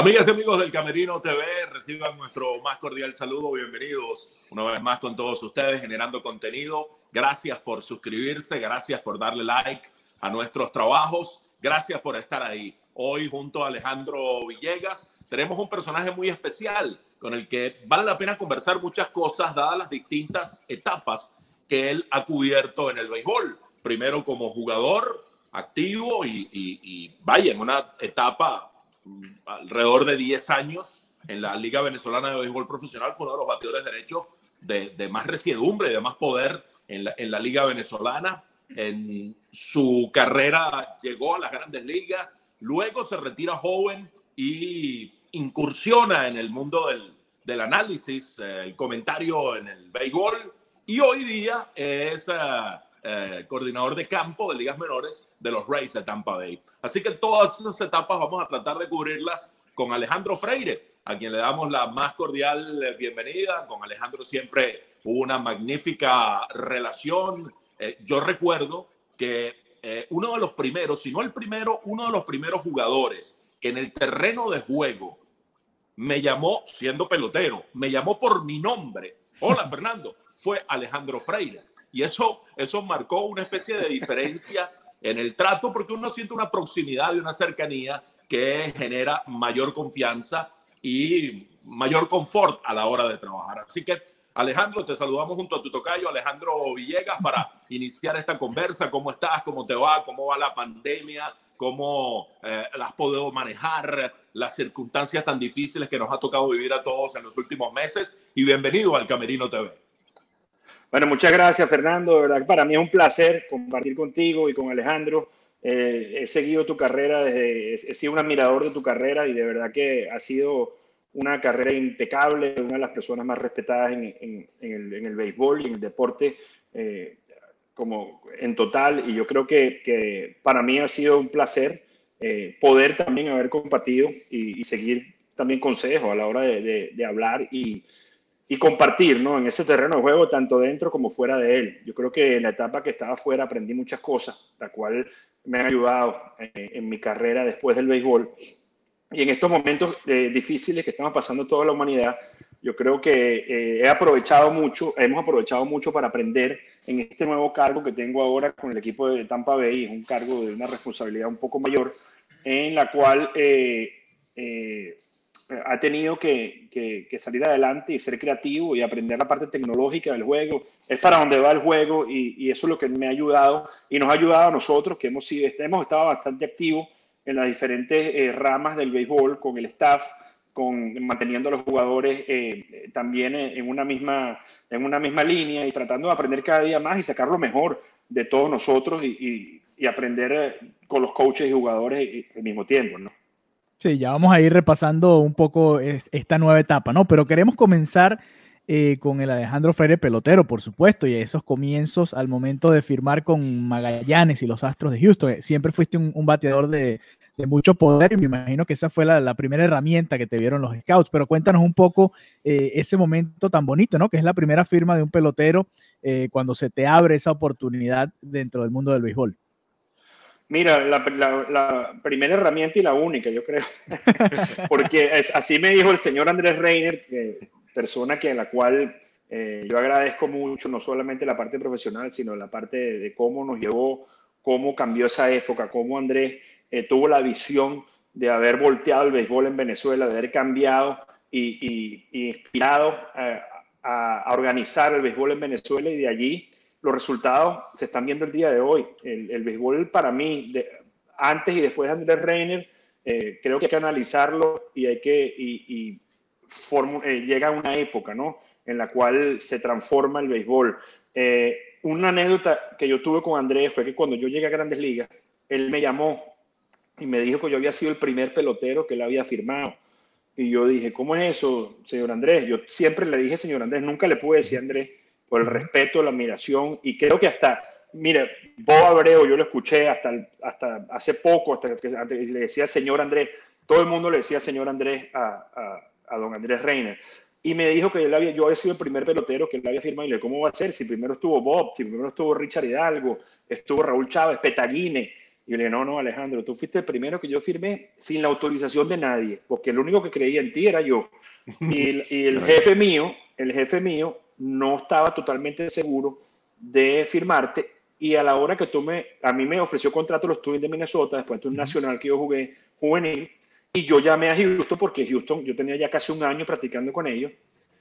Amigas y amigos del Camerino TV, reciban nuestro más cordial saludo. Bienvenidos una vez más con todos ustedes, generando contenido. Gracias por suscribirse, gracias por darle like a nuestros trabajos, gracias por estar ahí. Hoy, junto a Alejandro Villegas, tenemos un personaje muy especial con el que vale la pena conversar muchas cosas, dadas las distintas etapas que él ha cubierto en el béisbol. Primero como jugador activo y vaya, en una etapa alrededor de 10 años en la Liga Venezolana de Béisbol Profesional. Fue uno de los bateadores derechos de más resiedumbre y de más poder en la Liga Venezolana. En su carrera llegó a las Grandes Ligas, luego se retira joven y incursiona en el mundo del análisis, el comentario en el béisbol, y hoy día es coordinador de campo de ligas menores de los Rays de Tampa Bay. Así que todas esas etapas vamos a tratar de cubrirlas con Alejandro Freire, a quien le damos la más cordial bienvenida. Con Alejandro siempre hubo una magnífica relación. Yo recuerdo que uno de los primeros, si no el primero, uno de los primeros jugadores que en el terreno de juego me llamó, siendo pelotero, me llamó por mi nombre, hola Fernando, fue Alejandro Freire. Y eso marcó una especie de diferencia en el trato, porque uno siente una proximidad y una cercanía que genera mayor confianza y mayor confort a la hora de trabajar. Así que, Alejandro, te saludamos junto a tu tocayo, Alejandro Villegas, para iniciar esta conversa. ¿Cómo estás? ¿Cómo te va? ¿Cómo va la pandemia? ¿Cómo las has podido manejar? Las circunstancias tan difíciles que nos ha tocado vivir a todos en los últimos meses. Y bienvenido al Camerino TV. Bueno, muchas gracias, Fernando. De verdad, para mí es un placer compartir contigo y con Alejandro. He seguido tu carrera, he sido un admirador de tu carrera y de verdad que ha sido una carrera impecable, una de las personas más respetadas en el béisbol y en el deporte como en total. Y yo creo que para mí ha sido un placer poder también haber compartido y seguir también consejos a la hora de hablar y compartir, ¿no?, en ese terreno de juego, tanto dentro como fuera de él. Yo creo que en la etapa que estaba fuera aprendí muchas cosas, la cual me ha ayudado en mi carrera después del béisbol. Y en estos momentos difíciles que estamos pasando toda la humanidad, yo creo que hemos aprovechado mucho para aprender en este nuevo cargo que tengo ahora con el equipo de Tampa Bay. Es un cargo de una responsabilidad un poco mayor, en la cual ha tenido que salir adelante y ser creativo y aprender la parte tecnológica del juego. Es para donde va el juego y eso es lo que me ha ayudado y nos ha ayudado a nosotros, que hemos estado bastante activos en las diferentes ramas del béisbol, con el staff, manteniendo a los jugadores también en una misma línea y tratando de aprender cada día más y sacar lo mejor de todos nosotros y aprender con los coaches y jugadores al mismo tiempo, ¿no? Sí, ya vamos a ir repasando un poco esta nueva etapa, ¿no? Pero queremos comenzar con el Alejandro Freire pelotero, por supuesto, y esos comienzos al momento de firmar con Magallanes y los Astros de Houston. Siempre fuiste un bateador de mucho poder y me imagino que esa fue la primera herramienta que te vieron los scouts. Pero cuéntanos un poco ese momento tan bonito, ¿no?, que es la primera firma de un pelotero cuando se te abre esa oportunidad dentro del mundo del béisbol. Mira, la primera herramienta y la única, yo creo, porque así me dijo el señor Andrés Reiner, persona a la cual yo agradezco mucho, no solamente la parte profesional, sino la parte de cómo nos llevó, cómo cambió esa época, cómo Andrés tuvo la visión de haber volteado el béisbol en Venezuela, de haber cambiado y inspirado a organizar el béisbol en Venezuela, y de allí los resultados se están viendo el día de hoy. El béisbol para mí, antes y después de Andrés Reiner, creo que hay que analizarlo y hay que llega una época, ¿no?, en la cual se transforma el béisbol. Una anécdota que yo tuve con Andrés fue que cuando yo llegué a Grandes Ligas, él me llamó y me dijo que yo había sido el primer pelotero que él había firmado. Y yo dije, ¿cómo es eso, señor Andrés? Yo siempre le dije señor Andrés, nunca le pude decir Andrés, por el respeto, la admiración, y creo que hasta, mire, Bob Abreu, yo lo escuché hasta hace poco, hasta que le decía señor Andrés, todo el mundo le decía señor Andrés a don Andrés Reiner, y me dijo que yo había sido el primer pelotero que él había firmado, y le dije, ¿cómo va a ser? Si primero estuvo Bob, si primero estuvo Richard Hidalgo, estuvo Raúl Chávez, Petagine, Y yo le dije, no, Alejandro, tú fuiste el primero que yo firmé sin la autorización de nadie, porque el único que creía en ti era yo. Y el jefe mío no estaba totalmente seguro de firmarte, y a la hora que a mí me ofreció contrato los Twins de Minnesota, después de un nacional que yo jugué juvenil, y yo llamé a Houston, porque Houston, yo tenía ya casi un año practicando con ellos,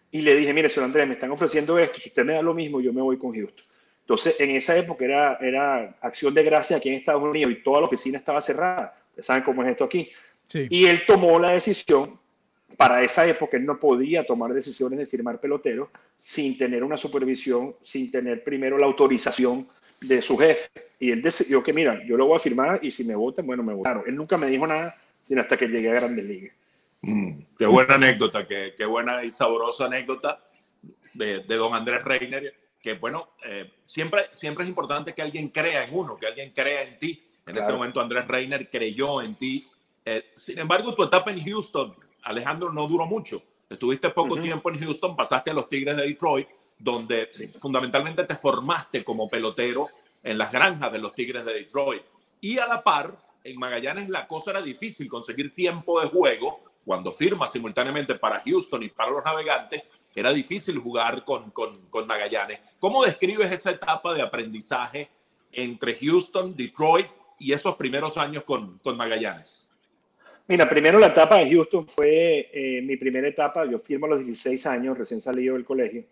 y le dije, mire, señor Andrés, me están ofreciendo esto, si usted me da lo mismo, yo me voy con Houston. Entonces, en esa época era acción de gracias aquí en Estados Unidos y toda la oficina estaba cerrada. Ustedes saben cómo es esto aquí. Sí. Y él tomó la decisión. Para esa época él no podía tomar decisiones de firmar peloteros sin tener una supervisión, sin tener primero la autorización de su jefe. Y él decidió que, mira, yo lo voy a firmar y si me votan, bueno, me votaron. Él nunca me dijo nada, sino hasta que llegué a Grandes Ligas. Qué buena anécdota, qué buena y sabrosa anécdota de don Andrés Reiner. Que bueno, siempre es importante que alguien crea en uno, que alguien crea en ti. En claro. Este momento Andrés Reiner creyó en ti. Sin embargo, tu etapa en Houston, Alejandro, no duró mucho. Estuviste poco tiempo en Houston, pasaste a los Tigres de Detroit, donde fundamentalmente te formaste como pelotero en las granjas de los Tigres de Detroit. Y a la par, en Magallanes la cosa era difícil conseguir tiempo de juego. Cuando firmas simultáneamente para Houston y para los Navegantes, era difícil jugar con Magallanes. ¿Cómo describes esa etapa de aprendizaje entre Houston, Detroit y esos primeros años con Magallanes? Mira, primero la etapa de Houston fue mi primera etapa. Yo firmo a los 16 años, recién salido del colegio,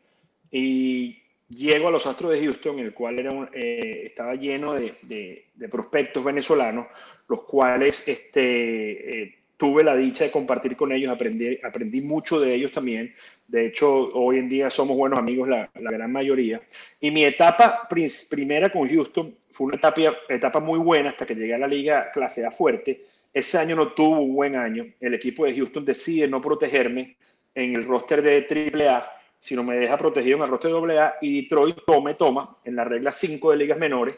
y llego a los Astros de Houston, en el cual estaba lleno de prospectos venezolanos, los cuales tuve la dicha de compartir con ellos, aprendí mucho de ellos también. De hecho, hoy en día somos buenos amigos la gran mayoría. Y mi etapa primera con Houston fue una etapa muy buena hasta que llegué a la liga clase A fuerte. Ese año no tuvo un buen año. El equipo de Houston decide no protegerme en el roster de AAA, sino me deja protegido en el roster de AA, y Detroit toma en la regla 5 de ligas menores.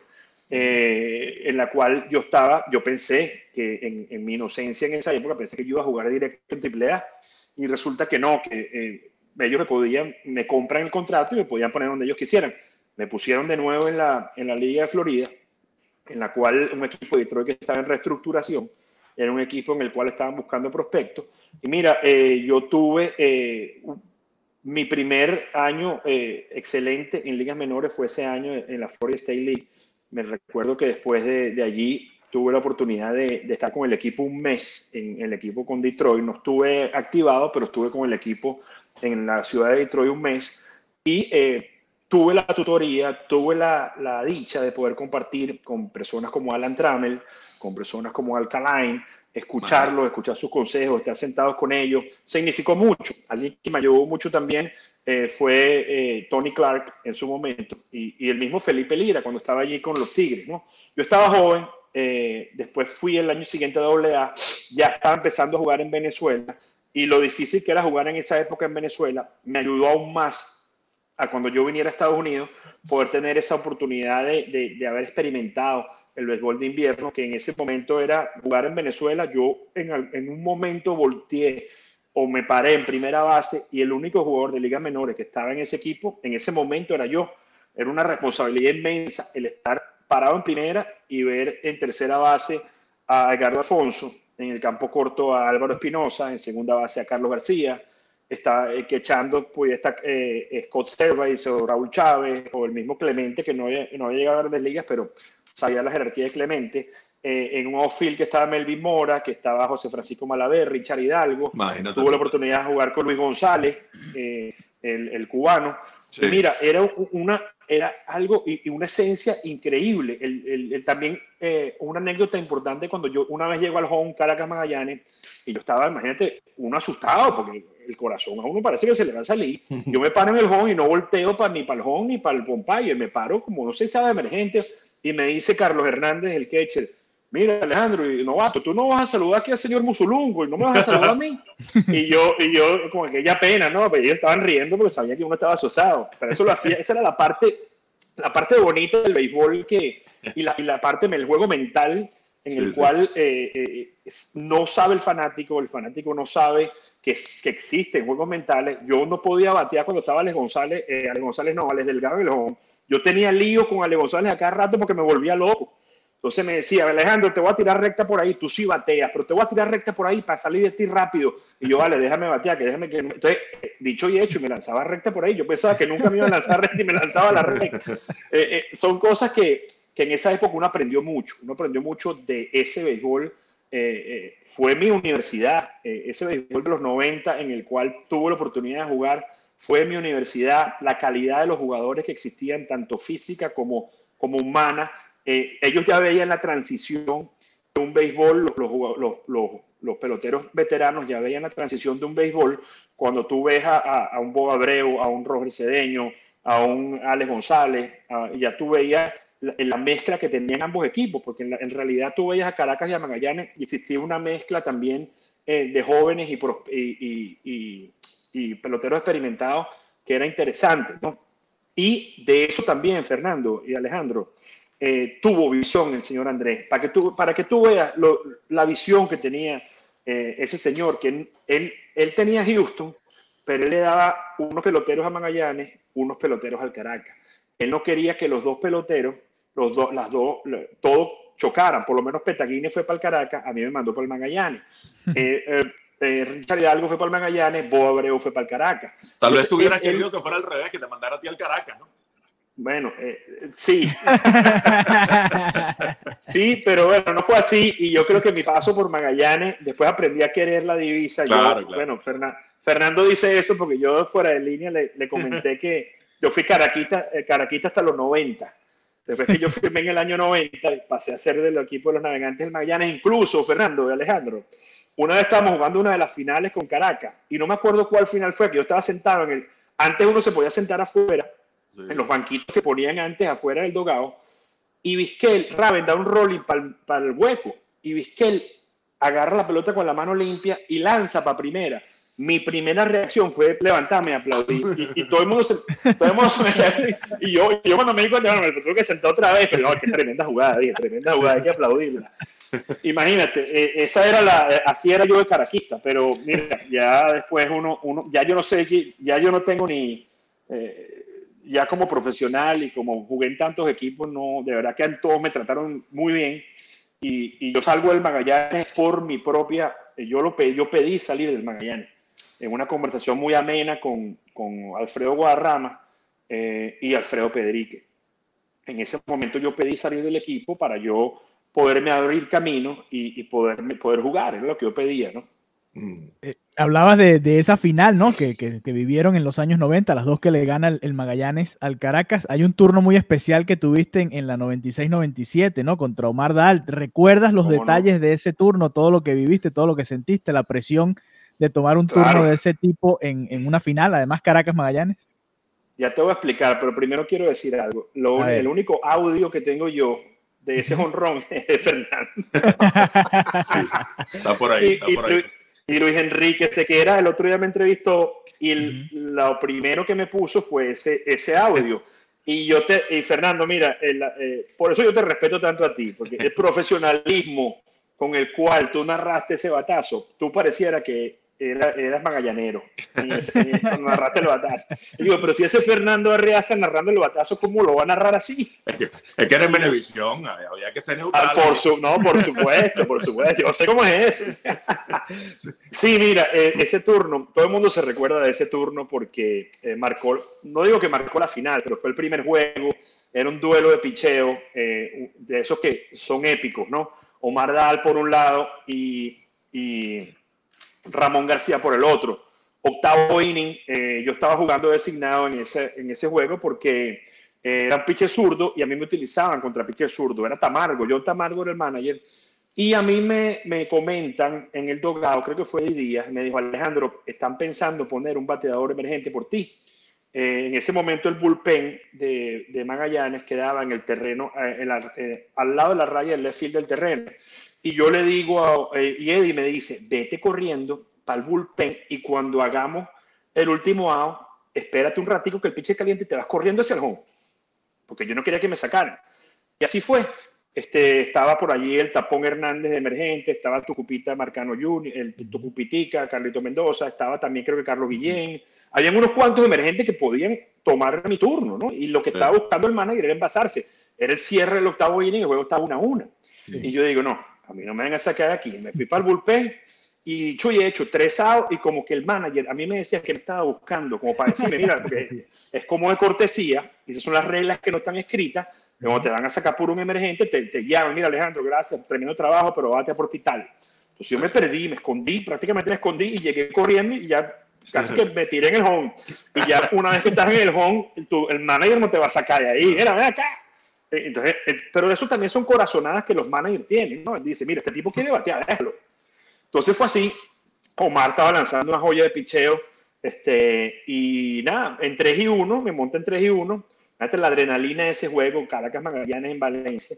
En la cual yo pensé que en mi inocencia en esa época pensé que yo iba a jugar directo en AAA, y resulta que no, que ellos me compran el contrato y me podían poner donde ellos quisieran. Me pusieron de nuevo en la Liga de Florida, en la cual un equipo de Detroit que estaba en reestructuración, era un equipo en el cual estaban buscando prospectos. Y mira, yo tuve mi primer año excelente en ligas menores, fue ese año en la Florida State League. Me recuerdo que después de allí tuve la oportunidad de estar con el equipo un mes en el equipo con Detroit. No estuve activado, pero estuve con el equipo en la ciudad de Detroit un mes. Y tuve la tutoría, tuve la dicha de poder compartir con personas como Alan Trammell, con personas como Alcalain, escuchar sus consejos, estar sentados con ellos. Significó mucho. Alguien que me ayudó mucho también fue Tony Clark en su momento, y el mismo Felipe Lira cuando estaba allí con los Tigres, ¿no? Yo estaba joven, después fui el año siguiente a AA, ya estaba empezando a jugar en Venezuela, y lo difícil que era jugar en esa época en Venezuela me ayudó aún más a cuando yo viniera a Estados Unidos poder tener esa oportunidad de haber experimentado el béisbol de invierno, que en ese momento era jugar en Venezuela. Yo en un momento volteé o me paré en primera base y el único jugador de ligas menores que estaba en ese equipo en ese momento era yo. Era una responsabilidad inmensa el estar parado en primera y ver en tercera base a Edgardo Alfonzo, en el campo corto a Álvaro Espinoza, en segunda base a Carlos García, que echando podía estar Scott Servais o Raúl Chávez o el mismo Clemente, que no había llegado a Grandes Ligas, pero sabía la jerarquía de Clemente. En un outfield que estaba Melvin Mora, que estaba José Francisco Malabé, Richard Hidalgo. Imagínate. Tuvo la oportunidad de jugar con Luis González, el cubano. Sí. Mira, era algo y una esencia increíble. También una anécdota importante, cuando yo una vez llego al home Caracas Magallanes, y yo estaba, imagínate, uno asustado, porque el corazón a uno parece que se le va a salir. Yo me paro en el home y no volteo ni para el home ni para el umpire, me paro como no se sabe emergentes, y me dice Carlos Hernández, el catcher, mira, Alejandro, y novato, tú no vas a saludar aquí al señor Musulungo, y no me vas a saludar a mí. Y yo con aquella pena, ¿no? Pero ellos estaban riendo porque sabían que uno estaba asustado. Pero eso lo hacía, esa era la parte bonita del béisbol, y la parte del juego mental, en el cual no sabe el fanático no sabe que existen juegos mentales. Yo no podía batear cuando estaba Alex González Delgado en el home. Yo tenía lío con Alex González a cada rato porque me volvía loco. Entonces me decía, Alejandro, te voy a tirar recta por ahí, tú sí bateas, pero te voy a tirar recta por ahí para salir de ti rápido. Y yo, vale, déjame batear, que déjame que... Entonces, dicho y hecho, me lanzaba recta por ahí. Yo pensaba que nunca me iba a lanzar recta y me lanzaba la recta. Son cosas que en esa época uno aprendió mucho. Uno aprendió mucho de ese béisbol. Fue mi universidad, ese béisbol de los 90 en el cual tuve la oportunidad de jugar, fue mi universidad. La calidad de los jugadores que existían, tanto física como humana. Ellos ya veían la transición de un béisbol, los peloteros veteranos ya veían la transición de un béisbol cuando tú ves a un Bob Abreu, a un Roger Cedeño, a un Alex González, ya tú veías la mezcla que tenían ambos equipos, porque en realidad tú veías a Caracas y a Magallanes y existía una mezcla también de jóvenes y peloteros experimentados que era interesante, ¿no? Y de eso también, Fernando y Alejandro, tuvo visión el señor Andrés, para que tú veas la visión que tenía ese señor, que él tenía Houston, pero él le daba unos peloteros a Magallanes, unos peloteros al Caracas. Él no quería que los dos peloteros, todos chocaran. Por lo menos Petagine fue para el Caracas, a mí me mandó para el Magallanes. Richard Hidalgo fue para el Magallanes, Bob Abreu fue para el Caracas. Tal vez tuvieras querido que fuera al revés, que te mandara a ti al Caracas, ¿no? Bueno, sí. Sí, pero bueno, no fue así. Y yo creo que mi paso por Magallanes, después aprendí a querer la divisa. Claro, yo, claro. Bueno, Fernando dice eso porque yo fuera de línea le comenté que yo fui caraquita hasta los 90. Después que yo firmé en el año 90, pasé a ser del equipo de los Navegantes del Magallanes. Incluso, Fernando y Alejandro, una vez estábamos jugando una de las finales con Caracas. Y no me acuerdo cuál final fue, que yo estaba sentado en el... Antes uno se podía sentar afuera. Sí. En los banquitos que ponían antes afuera del dogado, y Vizquel, Raven da un rolling para el hueco, y Vizquel agarra la pelota con la mano limpia y lanza para primera. Mi primera reacción fue levantarme, aplaudir, y todo el mundo y yo cuando me di cuenta, bueno, me tengo que sentar otra vez, pero no, qué tremenda jugada, hay que aplaudirla. Imagínate, así era yo de caraquista, pero mira, ya después ya yo no sé, ya yo no tengo ni... ya como profesional y como jugué en tantos equipos, no, de verdad que todos me trataron muy bien, y yo salgo del Magallanes por mi propia, yo pedí salir del Magallanes, en una conversación muy amena con Alfredo Guadarrama y Alfredo Pedrique. En ese momento yo pedí salir del equipo para yo poderme abrir camino y poder jugar, era lo que yo pedía, ¿no? Hablabas de esa final, ¿no? que vivieron en los años 90, las dos que le gana el Magallanes al Caracas. Hay un turno muy especial que tuviste en la 96-97, ¿no? Contra Omar Dalt. ¿Recuerdas los detalles de ese turno, todo lo que viviste, todo lo que sentiste, la presión de tomar un turno de ese tipo en una final, además Caracas-Magallanes? Ya te voy a explicar, pero primero quiero decir algo. El único audio que tengo yo de ese jonrón es de Fernando. Sí, está por ahí, está por ahí. Y Luis Enrique Sequera el otro día me entrevistó y lo primero que me puso fue ese audio. Y Fernando, mira, por eso yo te respeto tanto a ti, porque el profesionalismo con el cual tú narraste ese batazo, tú pareciera que eras magallanero. Narraste el batazo. Y digo, pero si ese Fernando Arriaza narrando el batazo, ¿cómo lo va a narrar así? Es que era en Venevisión, había que ser neutral. Por supuesto. Yo sé cómo es eso. Sí, mira, ese turno, todo el mundo se recuerda de ese turno porque marcó, no digo que marcó la final, pero fue el primer juego, era un duelo de picheo, de esos que son épicos, ¿no? Omar Dalt por un lado y Ramón García por el otro. Octavo inning, yo estaba jugando designado en ese juego porque era un pitcher zurdo y a mí me utilizaban contra pitcher zurdo. Era Tamargo, John Tamargo era el manager. Y a mí me comentan en el dogado, creo que fue de Díaz, me dijo, Alejandro, están pensando poner un bateador emergente por ti. En ese momento el bullpen de Magallanes quedaba en el terreno, al lado de la raya del left field del terreno. Y yo le digo, y Eddie me dice, vete corriendo para el bullpen y cuando hagamos el último out, espérate un ratico que el pitch es caliente y te vas corriendo hacia el home. Porque yo no quería que me sacaran. Y así fue. Estaba por allí el Tapón Hernández de emergente, estaba Tucupita Marcano Jr., el Tucupitica, Carlito Mendoza, estaba también creo que Carlos Guillén. Habían unos cuantos emergentes que podían tomar mi turno, ¿no? Y lo que estaba buscando el manager era envasarse. Era el cierre del octavo inning, el juego estaba 1-1. Sí. Y yo digo, no, a mí no me van a sacar de aquí. Me fui para el bullpen y dicho y hecho, 3 outs, y como que el manager a mí me decía que él estaba buscando, como para decirme, mira, porque es como de cortesía, y esas son las reglas que no están escritas. Luego te van a sacar por un emergente, te llaman, mira, Alejandro, gracias, tremendo trabajo, pero bate a por hospital. Entonces yo me perdí, me escondí, prácticamente me escondí y llegué corriendo y ya casi que me tiré en el home. Y ya una vez que estás en el home, el manager no te va a sacar de ahí. Mira, ven acá. Entonces, pero eso también son corazonadas que los managers tienen, ¿no? Dice, mira, este tipo quiere batear, déjalo. Entonces fue así. Omar estaba lanzando una joya de picheo. Y nada, en 3-1, me monté en 3-1. La adrenalina de ese juego, Caracas, Magallanes, en Valencia.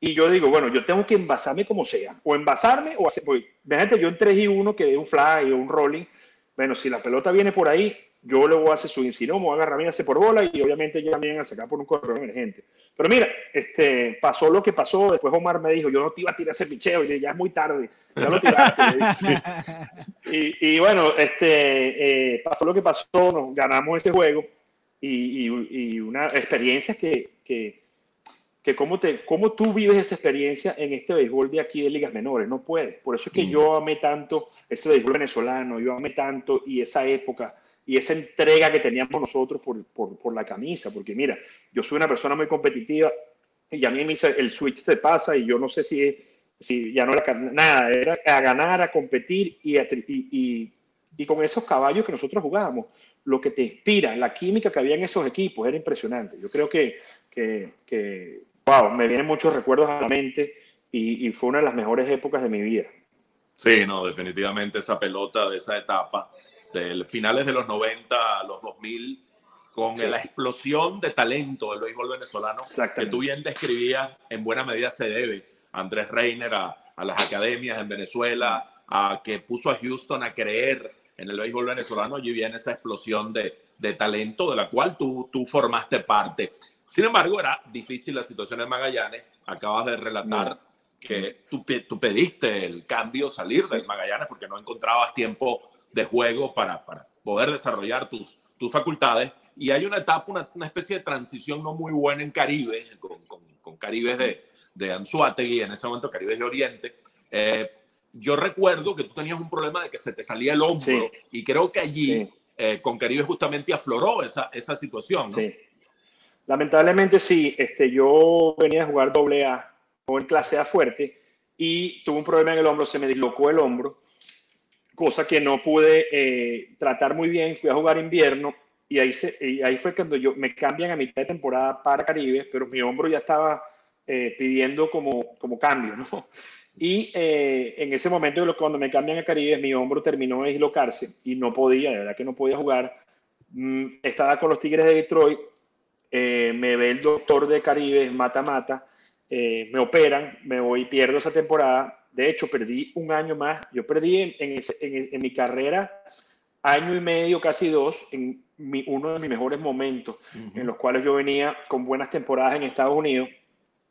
Y yo digo, bueno, yo tengo que envasarme como sea. O envasarme o hacer... Pues, fíjate, yo en 3-1 que dé un fly o un rolling. Bueno, si la pelota viene por ahí, yo le voy a hacer su insinio, me voy a agarrar, me hace por bola y obviamente ya me van a sacar por un correo emergente. Pero mira, pasó lo que pasó. Después Omar me dijo, yo no te iba a tirar ese picheo. Y ya es muy tarde, ya lo tiraste. y bueno, pasó lo que pasó, nos ganamos ese juego. Y una experiencia que cómo tú vives esa experiencia en este béisbol de aquí de ligas menores, no puedes. Por eso es que yo amé tanto este béisbol venezolano, yo amé tanto y esa época y esa entrega que teníamos nosotros por la camisa, porque mira, yo soy una persona muy competitiva y a mí me dice, el switch te pasa y yo no sé si ya no era nada, era a ganar, a competir y con esos caballos que nosotros jugábamos. Lo que te inspira, la química que había en esos equipos era impresionante. Yo creo que wow, me vienen muchos recuerdos a la mente y fue una de las mejores épocas de mi vida. Sí, no, definitivamente esa pelota de esa etapa, del finales de los 90 a los 2000, con la explosión de talento del béisbol venezolano, que tú bien describías, en buena medida se debe a Andrés Reiner, a las academias en Venezuela, a que puso a Houston a creer en el béisbol venezolano. Allí viene esa explosión de talento de la cual tú formaste parte. Sin embargo, era difícil la situación en Magallanes. Acabas de relatar que tú pediste el cambio, salir del Magallanes, porque no encontrabas tiempo de juego para poder desarrollar tus facultades. Y hay una etapa, una especie de transición no muy buena en Caribe, con Caribes de Anzuategui, en ese momento Caribes de Oriente. Yo recuerdo que tú tenías un problema de que se te salía el hombro y creo que allí con Caribe justamente afloró esa situación, ¿no? Sí. Lamentablemente sí. Yo venía a jugar AA o en clase A fuerte y tuve un problema en el hombro, se me dislocó el hombro, cosa que no pude tratar muy bien. Fui a jugar invierno y ahí fue cuando me cambian a mitad de temporada para Caribe, pero mi hombro ya estaba pidiendo como cambio, ¿no? Y en ese momento, cuando me cambian a Caribe, mi hombro terminó de dislocarse y no podía, de verdad que no podía jugar. Estaba con los Tigres de Detroit, me ve el doctor de Caribe, Mata, me operan, me voy y pierdo esa temporada. De hecho, perdí un año más. Yo perdí en mi carrera año y medio, casi 2, en uno de mis mejores momentos, en los cuales yo venía con buenas temporadas en Estados Unidos.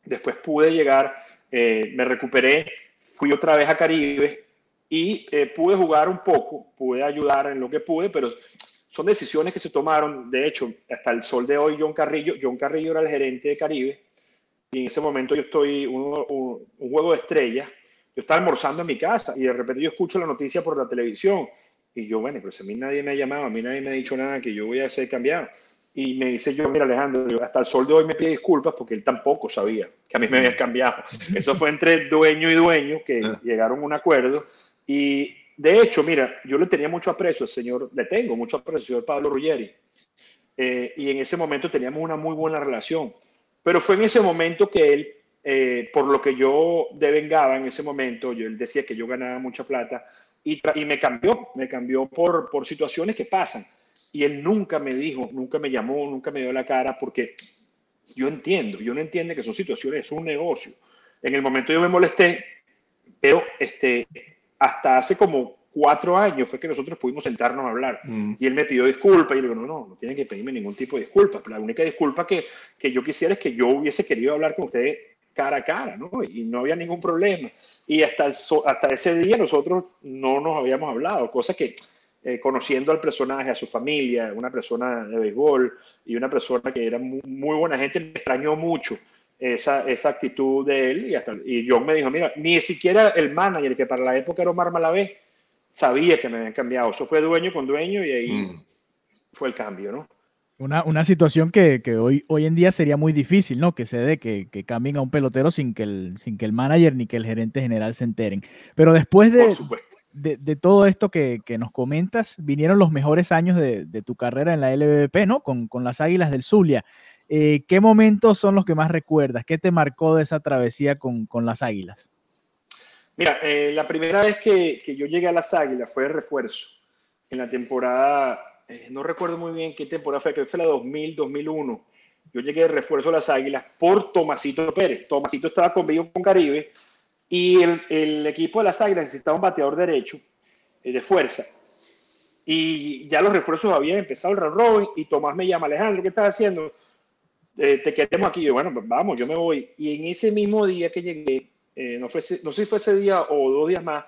Después pude llegar... me recuperé, fui otra vez a Caribe y pude jugar un poco, pude ayudar en lo que pude, pero son decisiones que se tomaron. De hecho, hasta el sol de hoy, John Carrillo era el gerente de Caribe y en ese momento yo estoy un juego de estrellas, yo estaba almorzando en mi casa y de repente yo escucho la noticia por la televisión y yo, bueno, pues a mí nadie me ha llamado, a mí nadie me ha dicho nada que yo voy a ser cambiado. Y me dice yo, mira Alejandro, hasta el sol de hoy me pide disculpas porque él tampoco sabía que a mí me habían cambiado. Eso fue entre dueño y dueño que llegaron a un acuerdo. Y de hecho, mira, yo le tenía mucho aprecio al señor, le tengo mucho aprecio al señor Pablo Ruggeri. Y en ese momento teníamos una muy buena relación. Pero fue en ese momento que él, por lo que yo devengaba en ese momento, él decía que yo ganaba mucha plata y me cambió por situaciones que pasan. Y él nunca me dijo, nunca me llamó, nunca me dio la cara, porque yo no entiendo que son situaciones, es un negocio. En el momento yo me molesté, pero hasta hace como 4 años fue que nosotros pudimos sentarnos a hablar. Y él me pidió disculpas y le digo, no tienen que pedirme ningún tipo de disculpas. La única disculpa que yo quisiera es que yo hubiese querido hablar con ustedes cara a cara, ¿no? Y no había ningún problema. Y hasta ese día nosotros no nos habíamos hablado, cosa que... conociendo al personaje, a su familia, una persona de béisbol y una persona que era muy, muy buena gente, me extrañó mucho. esa actitud de él. Y John me dijo, mira, ni siquiera el manager, que para la época era Omar Malabé, sabía que me habían cambiado. Eso fue dueño con dueño y ahí fue el cambio, ¿no? Una situación que hoy en día sería muy difícil, ¿no? Que se dé, que cambien a un pelotero sin que el manager ni que el gerente general se enteren. Pero después de todo esto que nos comentas, vinieron los mejores años de tu carrera en la LVP, ¿no? Con las Águilas del Zulia. ¿Qué momentos son los que más recuerdas? ¿Qué te marcó de esa travesía con las Águilas? Mira, la primera vez que yo llegué a las Águilas fue de refuerzo. En la temporada, no recuerdo muy bien qué temporada fue, creo que fue la 2000, 2001. Yo llegué de refuerzo a las Águilas por Tomasito Pérez. Tomasito estaba conmigo con Caribe y el equipo de las Águilas necesitaba un bateador derecho de fuerza. Y ya los refuerzos habían empezado el round robin y Tomás me llama, Alejandro, ¿qué estás haciendo? Te queremos aquí. Yo, bueno, pues vamos, yo me voy. Y en ese mismo día que llegué, no sé si fue ese día o 2 días más,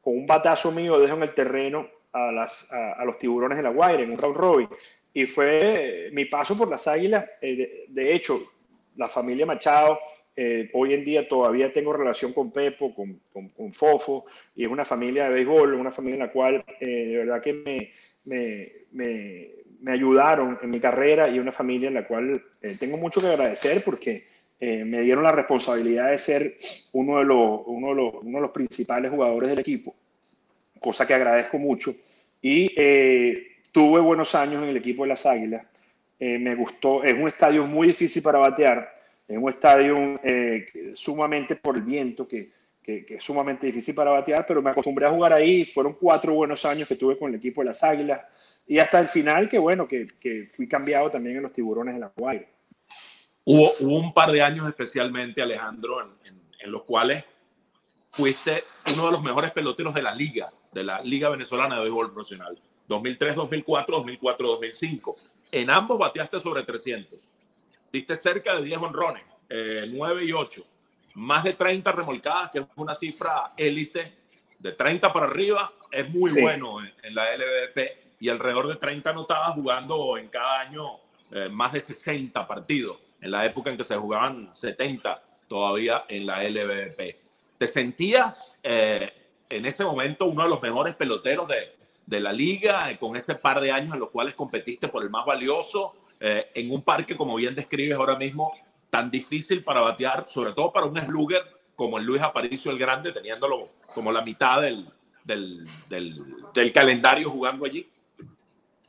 con un batazo mío dejo en el terreno a los Tiburones de La Guaira en un round robin. Y fue mi paso por las Águilas. De hecho, la familia Machado, hoy en día todavía tengo relación con Pepo, con Fofo, y es una familia de béisbol, una familia en la cual de verdad que me ayudaron en mi carrera, y una familia en la cual tengo mucho que agradecer porque me dieron la responsabilidad de ser uno de los principales jugadores del equipo, cosa que agradezco mucho. Y tuve buenos años en el equipo de las Águilas. Me gustó, es un estadio muy difícil para batear, es un estadio sumamente por el viento, que es sumamente difícil para batear, pero me acostumbré a jugar ahí. Fueron 4 buenos años que tuve con el equipo de las Águilas. Y hasta el final, que bueno, que fui cambiado también en los Tiburones de La Guaira. Hubo un par de años especialmente, Alejandro, en los cuales fuiste uno de los mejores peloteros de la Liga Venezolana de Béisbol Profesional. 2003, 2004, 2004, 2005. En ambos bateaste sobre 300. Diste cerca de 10 honrones, 9 y 8. Más de 30 remolcadas, que es una cifra élite. De 30 para arriba es muy bueno en la LVP. Y alrededor de 30 anotadas jugando en cada año más de 60 partidos, en la época en que se jugaban 70 todavía en la LVP. ¿Te sentías en ese momento uno de los mejores peloteros de la liga, con ese par de años en los cuales competiste por el más valioso, en un parque, como bien describes ahora mismo, tan difícil para batear, sobre todo para un slugger como el Luis Aparicio el Grande, teniéndolo como la mitad del calendario jugando allí?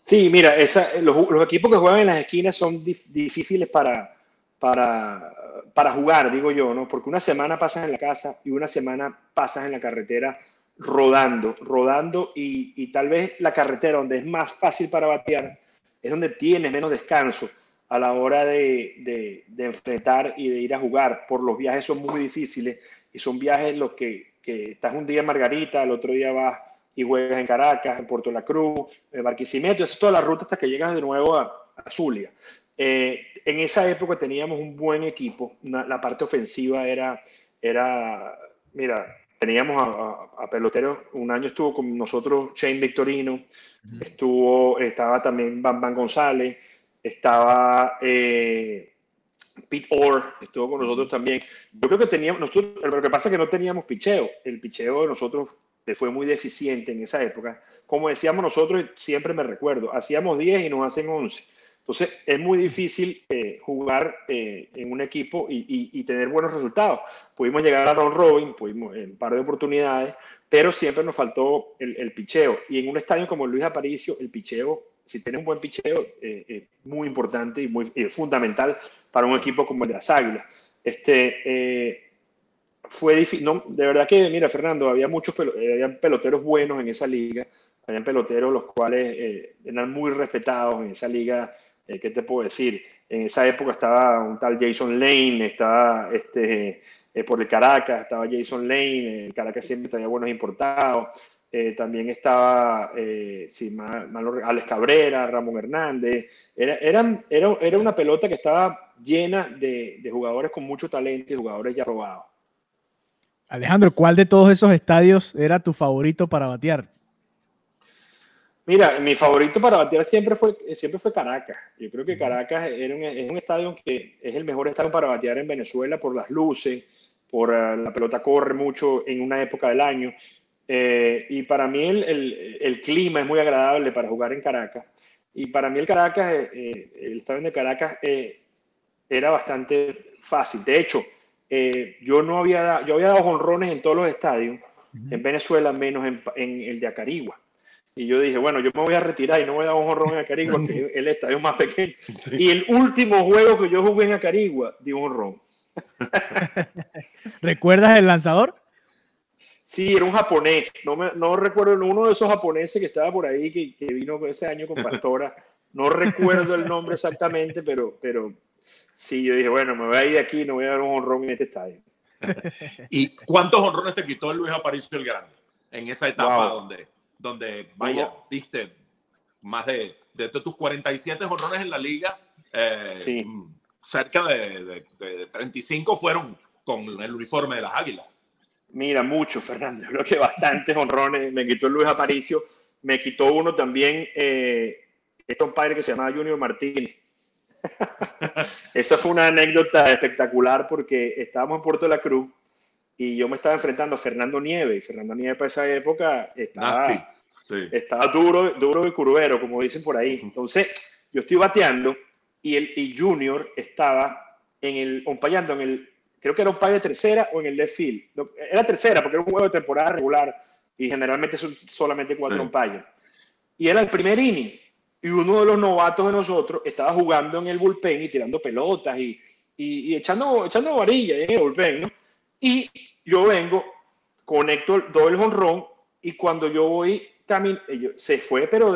Sí, mira, los equipos que juegan en las esquinas son difíciles para jugar, digo yo, ¿no? Porque una semana pasas en la casa y una semana pasas en la carretera rodando y tal vez la carretera, donde es más fácil para batear, es donde tienes menos descanso a la hora de enfrentar y de ir a jugar. Por los viajes son muy difíciles y son viajes los que estás un día en Margarita, el otro día vas y juegas en Caracas, en Puerto La Cruz, en Barquisimeto, esa es toda la ruta hasta que llegas de nuevo a Zulia. En esa época teníamos un buen equipo, la parte ofensiva era mira, teníamos a peloteros. Un año estuvo con nosotros Shane Victorino, estaba también Bambam González, estaba Pete Orr, estuvo con nosotros también. Yo creo que teníamos, lo que pasa es que no teníamos picheo, el picheo de nosotros fue muy deficiente en esa época. Como decíamos nosotros, siempre me recuerdo, hacíamos 10 y nos hacen 11. Entonces, es muy difícil jugar en un equipo y tener buenos resultados. Pudimos llegar a round robin, pudimos en un par de oportunidades, pero siempre nos faltó el picheo. Y en un estadio como Luis Aparicio, el picheo, si tienes un buen picheo, es muy importante y muy fundamental para un equipo como el de las Águilas. Fue difícil, no, de verdad que, mira, Fernando, había muchos peloteros buenos en esa liga, habían peloteros los cuales eran muy respetados en esa liga. ¿Qué te puedo decir? En esa época estaba un tal Jason Lane, estaba por el Caracas, estaba Jason Lane, el Caracas siempre traía buenos importados, también estaba Alex Cabrera, Ramón Hernández. Era una pelota que estaba llena de jugadores con mucho talento y jugadores ya robados. Alejandro, ¿cuál de todos esos estadios era tu favorito para batear? Mira, mi favorito para batear siempre fue Caracas. Yo creo que Caracas es un estadio que es el mejor estadio para batear en Venezuela por las luces, por la pelota corre mucho en una época del año. Y para mí el clima es muy agradable para jugar en Caracas. Y para mí el estadio de Caracas era bastante fácil. De hecho, yo había dado jonrones en todos los estadios, en Venezuela, menos en el de Acarigua. Y yo dije, bueno, yo me voy a retirar y no voy a dar un jonrón en Acarigua, que es el estadio más pequeño. Sí. Y el último juego que yo jugué en Acarigua, di un jonrón. ¿Recuerdas el lanzador? Sí, era un japonés. No recuerdo, uno de esos japoneses que estaba por ahí, que vino ese año con Pastora. No recuerdo el nombre exactamente, pero sí, yo dije, bueno, me voy a ir de aquí, no voy a dar un jonrón en este estadio. ¿Y cuántos jonrones te quitó Luis Aparicio el Grande en esa etapa? Wow. Donde vaya, diste más de tus 47 jonrones en la liga, sí, cerca de 35 fueron con el uniforme de las Águilas. Mira, mucho, Fernando, creo que bastantes jonrones. Me quitó Luis Aparicio, me quitó uno también, este compadre que se llamaba Junior Martínez. Esa fue una anécdota espectacular porque estábamos en Puerto de la Cruz y yo me estaba enfrentando a Fernando Nieves. Y Fernando Nieves para esa época estaba duro y curvero, como dicen por ahí. Entonces, yo estoy bateando y Junior estaba umpayando en el, creo que era un umpire de tercera o en el left field. Era tercera porque era un juego de temporada regular y generalmente son solamente 4 umpires. Y era el primer inning. Y uno de los novatos de nosotros estaba jugando en el bullpen y tirando pelotas y echando varilla en el bullpen, ¿no? Y yo vengo, conecto, doy el jonrón, y cuando yo voy, se fue, pero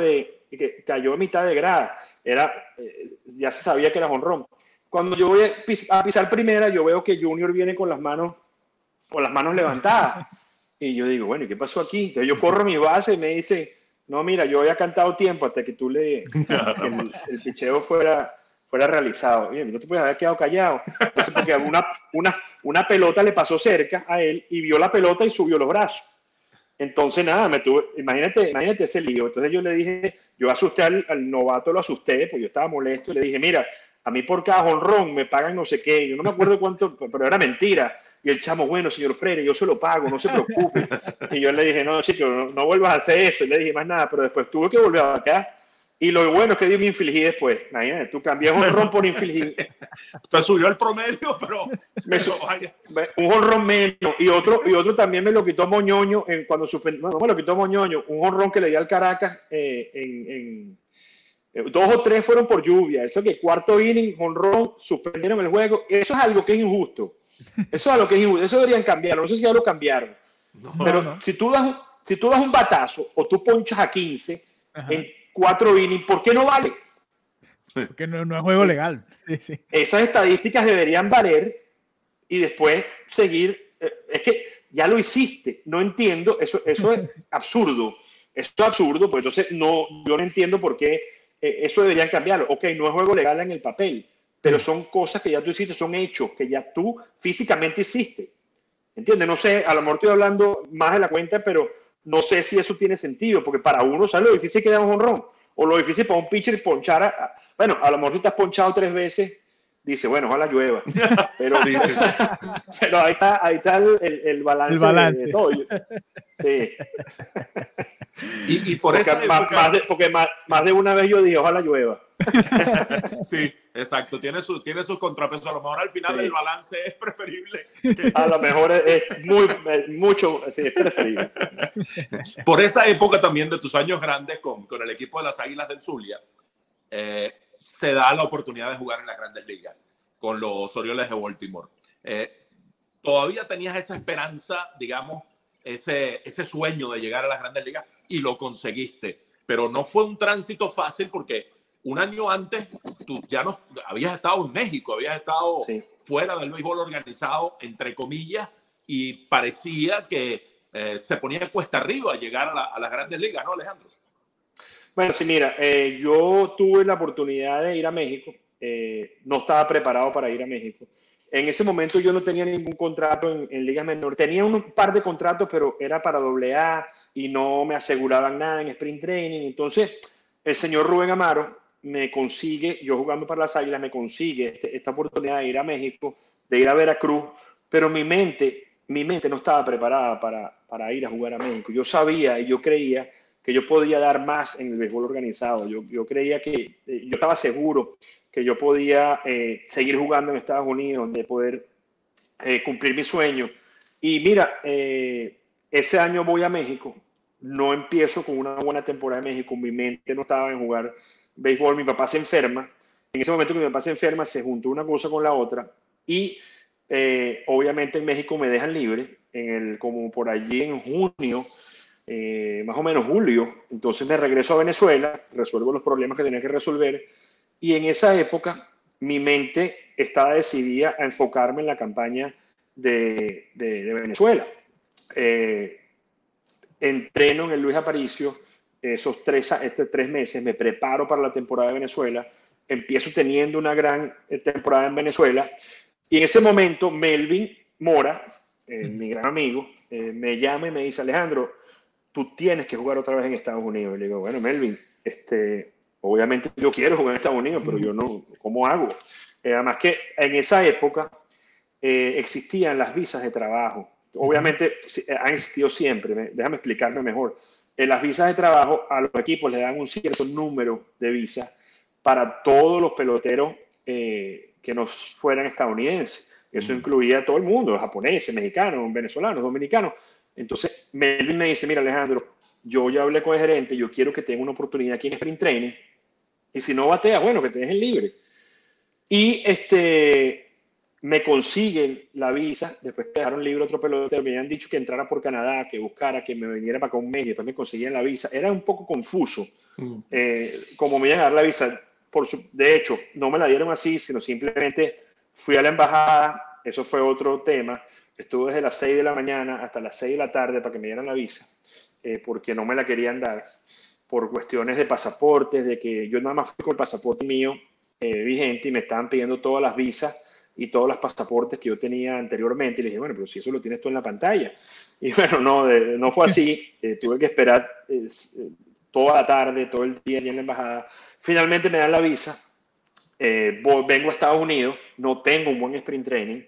cayó a mitad de grada. Ya se sabía que era jonrón. Cuando yo voy a pisar primera, yo veo que Junior viene con las manos levantadas. Y yo digo, bueno, ¿y qué pasó aquí? Entonces yo corro mi base y me dice, no, mira, yo había cantado tiempo hasta que tú el picheo fuera realizado. Oye, no te puedes haber quedado callado. Entonces, porque una pelota le pasó cerca a él y vio la pelota y subió los brazos. Entonces, nada, imagínate ese lío. Entonces yo le dije, yo asusté al novato, lo asusté, pues yo estaba molesto. Y le dije, mira, a mí por cada jonrón me pagan no sé qué. Yo no me acuerdo cuánto, pero era mentira. Y el chamo, bueno, señor Freire, yo se lo pago, no se preocupe. Y yo le dije, no, chico, no vuelvas a hacer eso. Y le dije, más nada, pero después tuve que volver acá. Y lo bueno es que Dios me infligí después. Imagínate, tú cambias un jonrón por infligir. Te subió el promedio, pero... un jonrón menos. Y otro también me lo quitó Moñoño. No me lo quitó Moñoño. Un jonrón que le di al Caracas. 2 o 3 fueron por lluvia. Eso que cuarto inning, jonrón, suspendieron el juego. Eso es algo que es injusto. Eso deberían cambiarlo. No sé si ya lo cambiaron. No, pero no. Si tú das un batazo o tú ponchas a 15... Ajá. En 4 innings, ¿por qué no vale? Porque no es juego legal. Sí, sí. Esas estadísticas deberían valer y después seguir. Es que ya lo hiciste, no entiendo, eso es absurdo. Eso es absurdo, pues entonces yo no entiendo por qué eso deberían cambiarlo. Ok, no es juego legal en el papel, pero son cosas que ya tú hiciste, son hechos que ya tú físicamente hiciste. ¿Entiendes? No sé, a lo mejor estoy hablando más de la cuenta, pero no sé si eso tiene sentido, porque para uno, ¿sabes lo difícil que da un jonrón? O lo difícil para un pitcher ponchar bueno, a lo mejor tú te has ponchado 3 veces, dice, bueno, ojalá llueva. Pero ahí está el balance. El balance. De todo. Sí. Y por eso... Porque más de una vez yo dije, ojalá llueva. Sí, exacto. Tiene sus contrapesos. A lo mejor al final el balance es preferible. A lo mejor es preferible. Por esa época también de tus años grandes con el equipo de las Águilas del Zulia, se da la oportunidad de jugar en las Grandes Ligas con los Orioles de Baltimore. Todavía tenías esa esperanza, digamos, ese sueño de llegar a las Grandes Ligas y lo conseguiste. Pero no fue un tránsito fácil porque un año antes tú ya habías estado en México, habías estado fuera del béisbol organizado, entre comillas, y parecía que se ponía cuesta arriba llegar a las Grandes Ligas, ¿no, Alejandro? Bueno, sí, mira, yo tuve la oportunidad de ir a México. No estaba preparado para ir a México. En ese momento yo no tenía ningún contrato en ligas menores. Tenía un par de contratos, pero era para AA y no me aseguraban nada en sprint training. Entonces, el señor Rubén Amaro me consigue, yo jugando para las Águilas, me consigue esta oportunidad de ir a México, de ir a Veracruz, pero mi mente no estaba preparada para ir a jugar a México. Yo sabía y yo creía que yo podía dar más en el béisbol organizado. Yo creía que, yo estaba seguro que yo podía seguir jugando en Estados Unidos, de poder cumplir mi sueño. Y mira, ese año voy a México, no empiezo con una buena temporada en México, mi mente no estaba en jugar béisbol, mi papá se enferma, en ese momento que mi papá se enferma se juntó una cosa con la otra y obviamente en México me dejan libre, como por allí en junio, más o menos julio, entonces me regreso a Venezuela, resuelvo los problemas que tenía que resolver. Y en esa época, mi mente estaba decidida a enfocarme en la campaña de Venezuela. Entreno en el Luis Aparicio esos tres meses, me preparo para la temporada de Venezuela, empiezo teniendo una gran temporada en Venezuela. Y en ese momento, Melvin Mora, mi gran amigo, me llama y me dice, Alejandro, tú tienes que jugar otra vez en Estados Unidos. Y le digo, bueno, Melvin, obviamente yo quiero jugar en Estados Unidos, pero yo no, ¿cómo hago? Además que en esa época existían las visas de trabajo. Obviamente han existido siempre, déjame explicarme mejor. Las visas de trabajo a los equipos le dan un cierto número de visas para todos los peloteros que no fueran estadounidenses. Eso incluía a todo el mundo, los japoneses, mexicanos, venezolanos, dominicanos. Entonces Melvin me dice, mira Alejandro, yo ya hablé con el gerente, yo quiero que tenga una oportunidad aquí en Sprint Training. Y si no bateas, bueno, que te dejen libre. Y me consiguen la visa, después dejaron libre otro pelotero, me habían dicho que entrara por Canadá, que buscara, que me viniera para acá un mes, después me conseguían la visa. Era un poco confuso, como me iban a dar la visa. De hecho, no me la dieron así, sino simplemente fui a la embajada, eso fue otro tema. Estuve desde las 6 de la mañana hasta las 6 de la tarde para que me dieran la visa, porque no me la querían dar, por cuestiones de pasaportes, de que yo nada más fui con el pasaporte mío vigente y me estaban pidiendo todas las visas y todos los pasaportes que yo tenía anteriormente. Y le dije, bueno, pero si eso lo tienes tú en la pantalla. Y bueno, no fue así. Tuve que esperar toda la tarde, todo el día allí en la embajada. Finalmente me dan la visa. Vengo a Estados Unidos. No tengo un buen sprint training.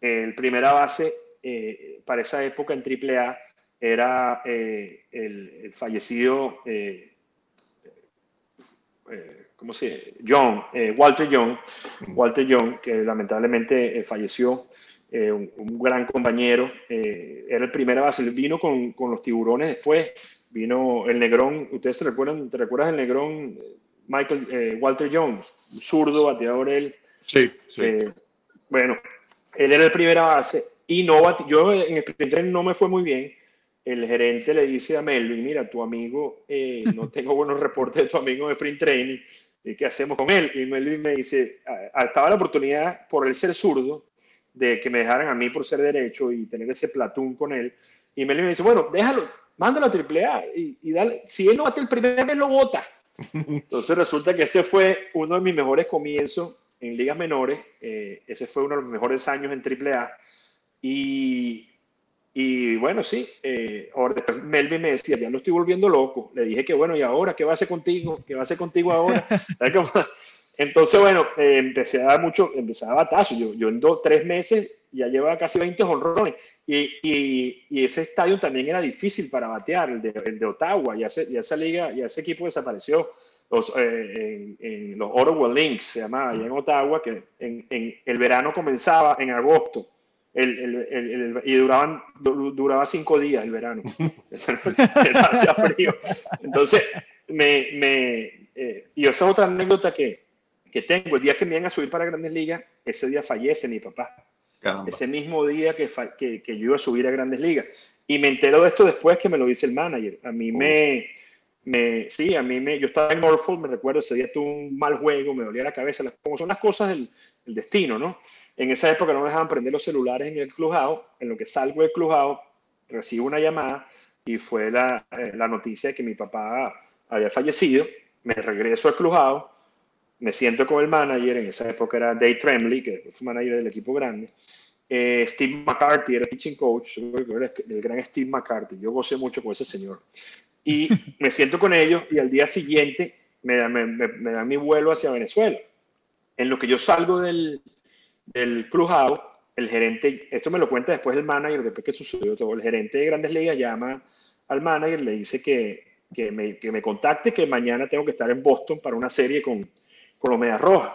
El primera base para esa época en AAA era el fallecido ¿cómo se dice? John, Walter Young, que lamentablemente falleció, un gran compañero, era el primera base, vino con los Tiburones después, vino el Negrón, ustedes se recuerdan, ¿te recuerdas el Negrón? Walter Young, zurdo, bateador él. Sí, sí. Bueno, él era el primera base y no bate, yo en el sprint training no me fue muy bien. El gerente le dice a Melvin, mira, tu amigo, no tengo buenos reportes de tu amigo de sprint training, ¿qué hacemos con él? Y Melvin me dice, estaba la oportunidad por él ser zurdo, de que me dejaran a mí por ser derecho y tener ese platón con él. Y Melvin me dice, bueno, déjalo, mándalo a AAA y dale, si él no bate el primer mes, lo bota. Entonces resulta que ese fue uno de mis mejores comienzos en ligas menores, ese fue uno de los mejores años en AAA. Y bueno, sí, ahora después Melvin me decía, ya lo estoy volviendo loco. Le dije que bueno, ¿y ahora qué va a hacer contigo? ¿Qué va a hacer contigo ahora? Entonces, bueno, empecé a dar batazos. Yo en 3 meses ya llevaba casi 20 jonrones. Y ese estadio también era difícil para batear, el de Ottawa. Ya esa liga, ya ese equipo desapareció. Los Ottawa Lynx se llamaba, allá en Ottawa, que en el verano comenzaba en agosto. Y duraba 5 días el verano. Hacía frío. Entonces, y esa otra anécdota que tengo, el día que me iban a subir para Grandes Ligas, ese día fallece mi papá. Caramba. Ese mismo día que yo iba a subir a Grandes Ligas. Y me entero de esto después que me lo dice el manager. A mí yo estaba en Norfolk, me recuerdo, ese día tuve un mal juego, me dolía la cabeza, como son las cosas del destino, ¿no? En esa época no me dejaban prender los celulares en el clubhouse. En lo que salgo del clubhouse, recibo una llamada y fue la noticia de que mi papá había fallecido. Me regreso al clubhouse, me siento con el manager, en esa época era Dave Tremblay, que fue manager del equipo grande. Steve McCarty era pitching coach, el gran Steve McCarty. Yo gocé mucho con ese señor. Y me siento con ellos y al día siguiente me dan mi vuelo hacia Venezuela. En lo que yo salgo del clubhouse, el gerente, esto me lo cuenta después el manager, después que sucedió todo, el gerente de Grandes Ligas llama al manager, le dice que me contacte, que mañana tengo que estar en Boston para una serie con los Medias Rojas.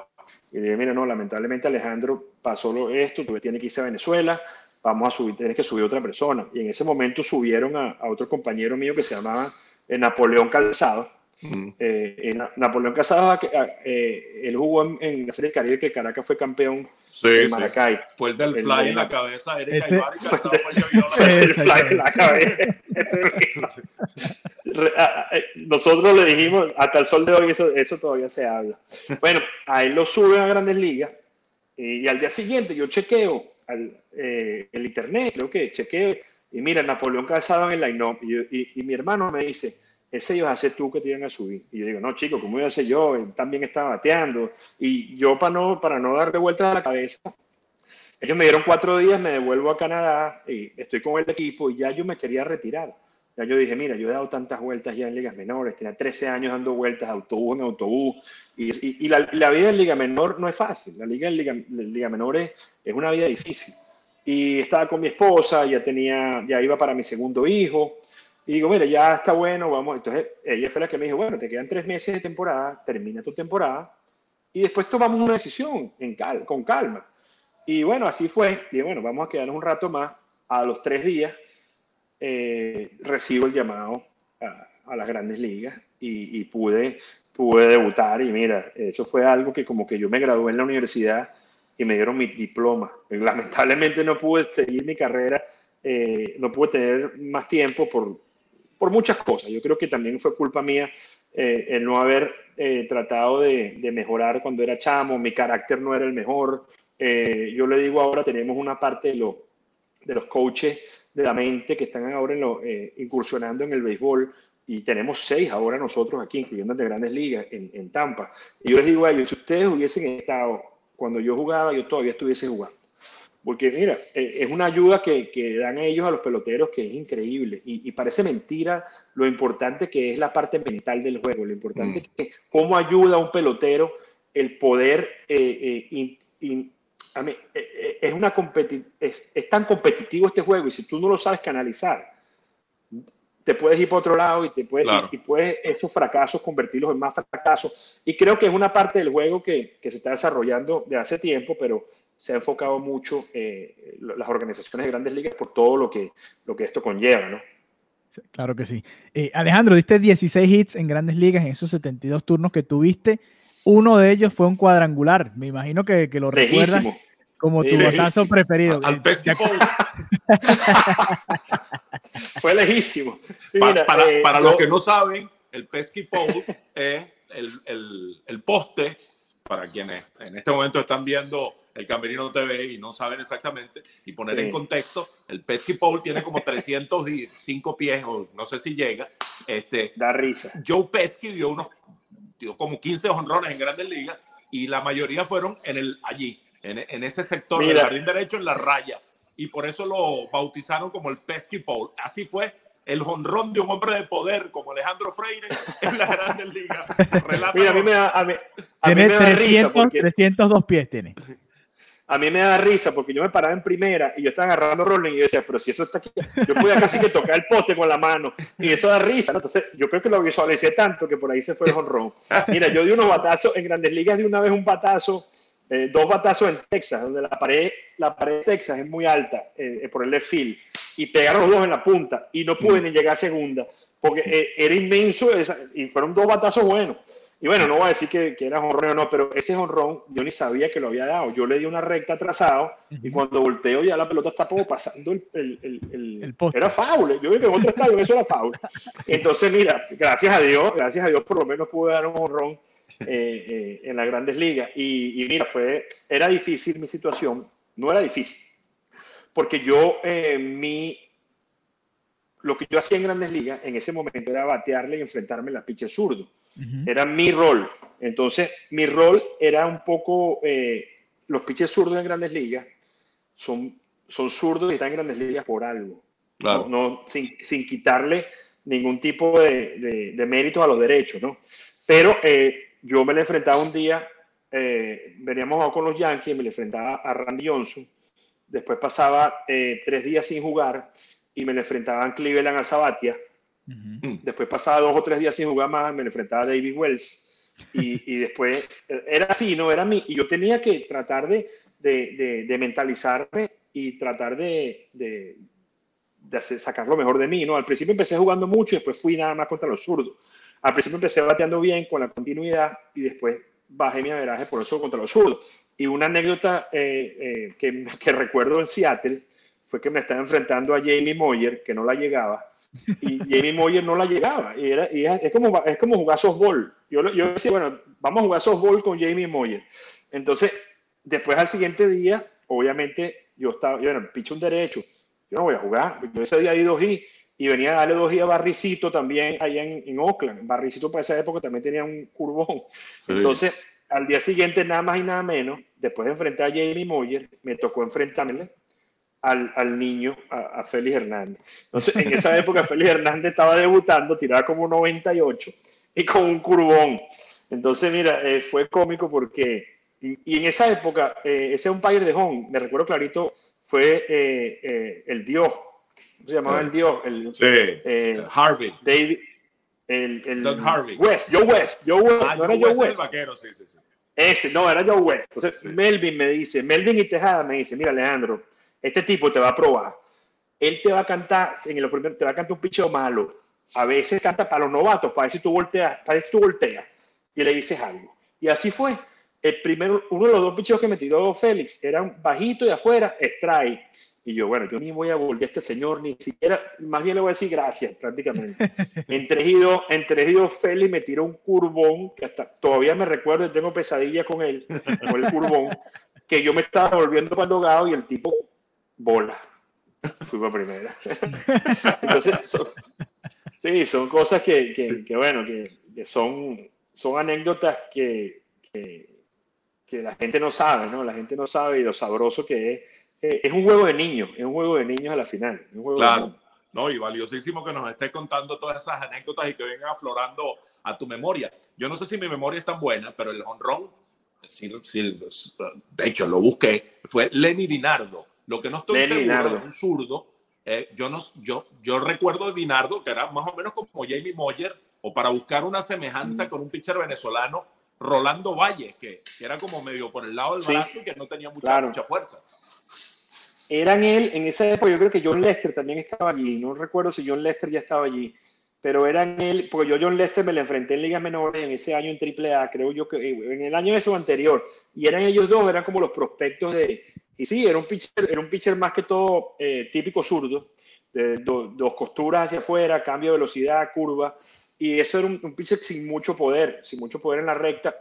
Y dije, mira, no, lamentablemente Alejandro, pasó esto, tú tienes que irse a Venezuela, vamos a subir, tienes que subir otra persona. Y en ese momento subieron a otro compañero mío que se llamaba Napoleón Casado. Napoleón Casado, él jugó en la Serie del Caribe, que Caracas fue campeón, sí, en Maracay. Sí. Fue el del fly en la cabeza, Erika Ibar, y Calzado fue el que vio el fly en la cabeza. Nosotros le dijimos, hasta el sol de hoy eso todavía se habla. Bueno, a él lo suben a Grandes Ligas y al día siguiente yo chequeo el internet, creo que chequeo, y mira, Napoleón Casado en el line-up, y mi hermano me dice, ese ibas a hacer tú, que te iban a subir. Y yo digo, no, chico, ¿cómo iba a hacer yo? Él también estaba bateando. Y yo, para no darle vueltas a la cabeza, ellos me dieron 4 días, me devuelvo a Canadá, y estoy con el equipo, y ya yo me quería retirar. Ya yo dije, mira, yo he dado tantas vueltas ya en ligas menores, tenía 13 años dando vueltas, autobús en autobús, y la vida en liga menor no es fácil, la liga menor es una vida difícil. Y estaba con mi esposa, ya iba para mi segundo hijo, y digo, mira, ya está bueno, vamos. Entonces ella fue la que me dijo, bueno, te quedan 3 meses de temporada, termina tu temporada y después tomamos una decisión con calma. Y bueno, así fue. Dije, bueno, vamos a quedarnos un rato más. A los 3 días recibo el llamado a las Grandes Ligas y pude debutar. Y mira, eso fue algo que como que yo me gradué en la universidad y me dieron mi diploma. Lamentablemente no pude seguir mi carrera, no pude tener más tiempo por muchas cosas. Yo creo que también fue culpa mía el no haber tratado de mejorar cuando era chamo. Mi carácter no era el mejor. Yo le digo, ahora tenemos una parte de los coaches de la mente que están ahora incursionando en el béisbol, y tenemos 6 ahora nosotros aquí, incluyendo de Grandes Ligas en Tampa. Y yo les digo a ellos, si ustedes hubiesen estado cuando yo jugaba, yo todavía estuviese jugando. Porque mira, es una ayuda que dan ellos a los peloteros que es increíble, y parece mentira lo importante que es la parte mental del juego, lo importante que es cómo ayuda a un pelotero el poder, es tan competitivo este juego, y si tú no lo sabes canalizar, te puedes ir para otro lado y puedes esos fracasos convertirlos en más fracasos. Y creo que es una parte del juego que se está desarrollando de hace tiempo, pero se ha enfocado mucho las organizaciones de Grandes Ligas por todo lo que esto conlleva, ¿no? Claro que sí. Alejandro, diste 16 hits en Grandes Ligas en esos 72 turnos que tuviste. Uno de ellos fue un cuadrangular. Me imagino que lo recuerdas como tu batazo preferido. Al fue lejísimo. Sí, para los que no saben, el pesky pole es el poste, para quienes en este momento están viendo el Camerino TV y no saben exactamente, y poner en contexto, el pesky pole tiene como 305 pies, o no sé si llega. Da risa. Joe Pesky dio como 15 jonrones en Grandes Ligas, y la mayoría fueron en ese sector, mira, del jardín derecho, en la raya, y por eso lo bautizaron como el pesky pole. Así fue el jonrón de un hombre de poder como Alejandro Freire en las Grandes Ligas. Mira, a mí me da 300, risa porque 302 pies tiene. A mí me da risa porque yo me paraba en primera y yo estaba agarrando rolling y yo decía, pero si eso está aquí, yo podía casi que tocar el poste con la mano, y eso da risa, ¿no? Entonces yo creo que lo visualicé tanto que por ahí se fue el jonrón. Mira, yo di unos batazos en Grandes Ligas, di una vez un batazo, 2 batazos en Texas, donde la pared de Texas es muy alta, por el left field, y pegaron los 2 en la punta y no pude ni llegar a segunda porque era inmenso y fueron 2 batazos buenos. Y bueno, no voy a decir que era jonrón o no, pero ese jonrón yo ni sabía que lo había dado. Yo le di una recta atrasado y cuando volteo ya la pelota está como pasando el poste. Era foul. Yo vi que en otro estadio eso era foul. Entonces, mira, gracias a Dios por lo menos pude dar un jonrón en las Grandes Ligas. Y mira, era difícil mi situación. No era difícil. Porque yo, lo que yo hacía en Grandes Ligas en ese momento era batearle y enfrentarme a la pitcher zurdo. Era mi rol. Entonces, mi rol era un poco... los pitchers zurdos en Grandes Ligas son zurdos y están en Grandes Ligas por algo. Claro. Sin quitarle ningún tipo de mérito a los derechos, ¿no? Pero yo me le enfrentaba un día, veníamos a jugar con los Yankees, me le enfrentaba a Randy Johnson, después pasaba 3 días sin jugar y me le enfrentaba a Cleveland, a Sabathia, después pasaba 2 o 3 días sin jugar más, me le enfrentaba a David Wells, y después, era así, ¿no? Era mí, y yo tenía que tratar de mentalizarme y tratar de sacar lo mejor de mí, ¿no? Al principio empecé jugando mucho y después fui nada más contra los zurdos. Al principio empecé bateando bien con la continuidad y después bajé mi averaje por eso contra los zurdos. Y una anécdota que recuerdo en Seattle fue que me estaba enfrentando a Jamie Moyer, que no la llegaba, y Jamie Moyer no la llegaba. Es como jugar softball. Yo decía, bueno, vamos a jugar softball con Jamie Moyer. Entonces, después al siguiente día, obviamente, yo picho un derecho. Yo no voy a jugar. Yo ese día di 2i y venía a darle 2i a Barricito también allá en Oakland. Barricito para esa época también tenía un curvón. Sí. Entonces, al día siguiente, nada más y nada menos, después de enfrentar a Jamie Moyer, me tocó enfrentarle al niño, a Félix Hernández. Entonces, en esa época, Félix Hernández estaba debutando, tiraba como 98 y con un curvón. Entonces, mira, fue cómico porque... Y en esa época, ese umpire de home, me recuerdo clarito, fue el Dios. ¿Cómo se llamaba el Dios? Harvey. David. Doug Harvey. Joe West. No, era Joe West. El vaquero, sí. Ese, no, era Joe West. Entonces, sí. Melvin y Tejada me dicen, mira, Alejandro, este tipo te va a probar. Él te va a cantar, te va a cantar un picheo malo. A veces canta para los novatos, para ver si tú volteas, y le dices algo. Y así fue. Uno de los 2 picheos que me tiró Félix era un bajito de afuera, strike. Y yo, bueno, yo ni voy a volver a este señor, ni siquiera, más bien le voy a decir gracias, prácticamente. En 3 y 2, Félix me tiró un curvón, que hasta todavía me recuerdo, tengo pesadillas con él, con el curvón, que yo me estaba volviendo para el dogado y el tipo, bola. Fui para primera. Entonces, son cosas que son anécdotas que la gente no sabe, ¿no? La gente no sabe y lo sabroso que es. Es un juego de niños, a la final. Claro, no, y valiosísimo que nos estés contando todas esas anécdotas y que vengan aflorando a tu memoria. Yo no sé si mi memoria es tan buena, pero el jonrón, de hecho lo busqué, fue Lenny DiNardo. Lo que no estoy seguro es un zurdo. Yo recuerdo de DiNardo, que era más o menos como Jamie Moyer, o para buscar una semejanza con un pitcher venezolano, Rolando Valles, que era como medio por el lado del brazo y que no tenía mucha fuerza. Eran él, en esa época yo creo que John Lester también estaba allí, no recuerdo si John Lester ya estaba allí, pero eran él, porque yo John Lester me le enfrenté en ligas menores en ese año en AAA, creo yo que en el año eso anterior, y eran ellos dos, eran como los prospectos y sí, era un pitcher más que todo típico zurdo, de dos costuras hacia afuera, cambio de velocidad, curva, y eso era un pitcher sin mucho poder en la recta,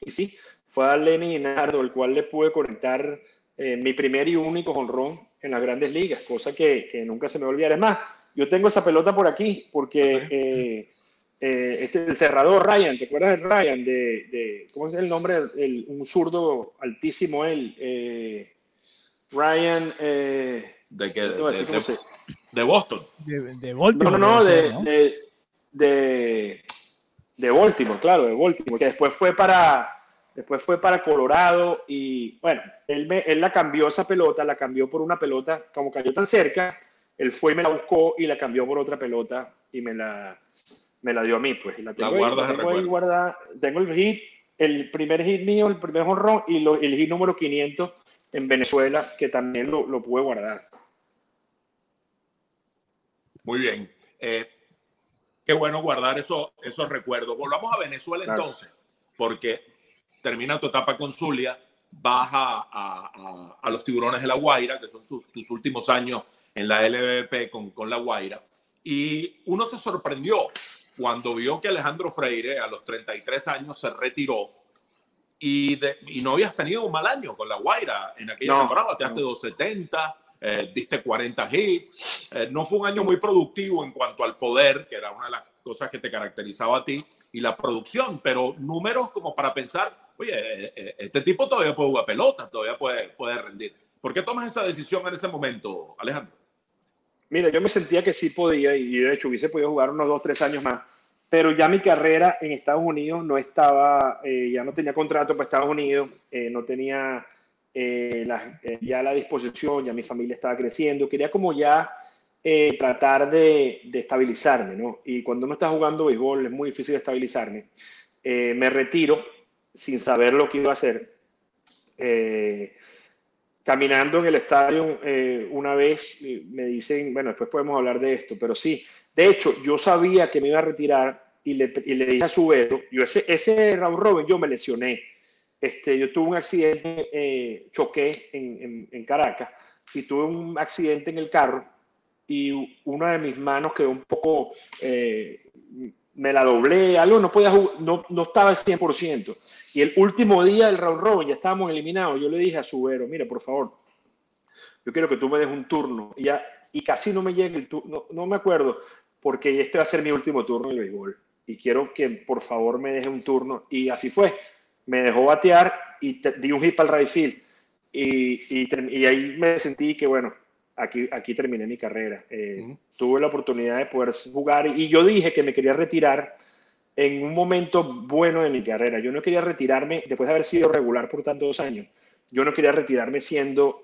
y sí, fue a Lenny DiNardo, el cual le pude conectar mi primer y único jonrón en las Grandes Ligas, cosa que nunca se me olvidará. Es más, yo tengo esa pelota por aquí, porque el cerrador Ryan, ¿te acuerdas de Ryan? ¿Cómo es el nombre? Un zurdo altísimo él. Ryan... ¿De Boston? ¿De Baltimore? De Baltimore, claro, de Baltimore, que después fue para Colorado y, bueno, él la cambió esa pelota, la cambió por una pelota, como cayó tan cerca, él fue y me la buscó y la cambió por otra pelota y me la dio a mí, pues. Y la tengo ahí guardada. Tengo el hit, el primer hit mío, el primer jonrón y el hit número 500 en Venezuela, que también lo pude guardar. Muy bien. Qué bueno guardar esos recuerdos. Volvamos a Venezuela entonces, porque termina tu etapa con Zulia, vas a los Tiburones de La Guaira, que son tus últimos años en la LVP con La Guaira, y uno se sorprendió cuando vio que Alejandro Freire a los 33 años se retiró y no habías tenido un mal año con La Guaira en aquella temporada, bateaste 270, diste 40 hits, no fue un año muy productivo en cuanto al poder, que era una de las cosas que te caracterizaba a ti, y la producción, pero números como para pensar, oye, este tipo todavía puede jugar pelota, todavía puede rendir. ¿Por qué tomas esa decisión en ese momento, Alejandro? Mira, yo me sentía que sí podía y de hecho hubiese podido jugar unos 2 o 3 años más, pero ya mi carrera en Estados Unidos no estaba, ya no tenía contrato para Estados Unidos, no tenía ya la disposición, ya mi familia estaba creciendo, quería como ya tratar de estabilizarme, ¿no? Y cuando uno está jugando béisbol es muy difícil estabilizarme. Me retiro sin saber lo que iba a hacer. Caminando en el estadio una vez me dicen, bueno, después podemos hablar de esto, pero sí, de hecho, yo sabía que me iba a retirar y le dije a Subero, yo ese round robin yo me lesioné, yo tuve un accidente, choqué en Caracas y tuve un accidente en el carro y una de mis manos quedó un poco, me la doblé, algo, no podía jugar, no estaba al 100%. Y el último día del round robin, ya estábamos eliminados, yo le dije a Subero, mira, por favor, yo quiero que tú me des un turno. Y casi no me llega el turno, no me acuerdo, porque este va a ser mi último turno en el béisbol. Y quiero que, por favor, me deje un turno. Y así fue. Me dejó batear y di un hit al right field. Y ahí me sentí que, bueno, aquí terminé mi carrera. Tuve la oportunidad de poder jugar. Y yo dije que me quería retirar en un momento bueno de mi carrera. Yo no quería retirarme, después de haber sido regular por tantos años, yo no quería retirarme siendo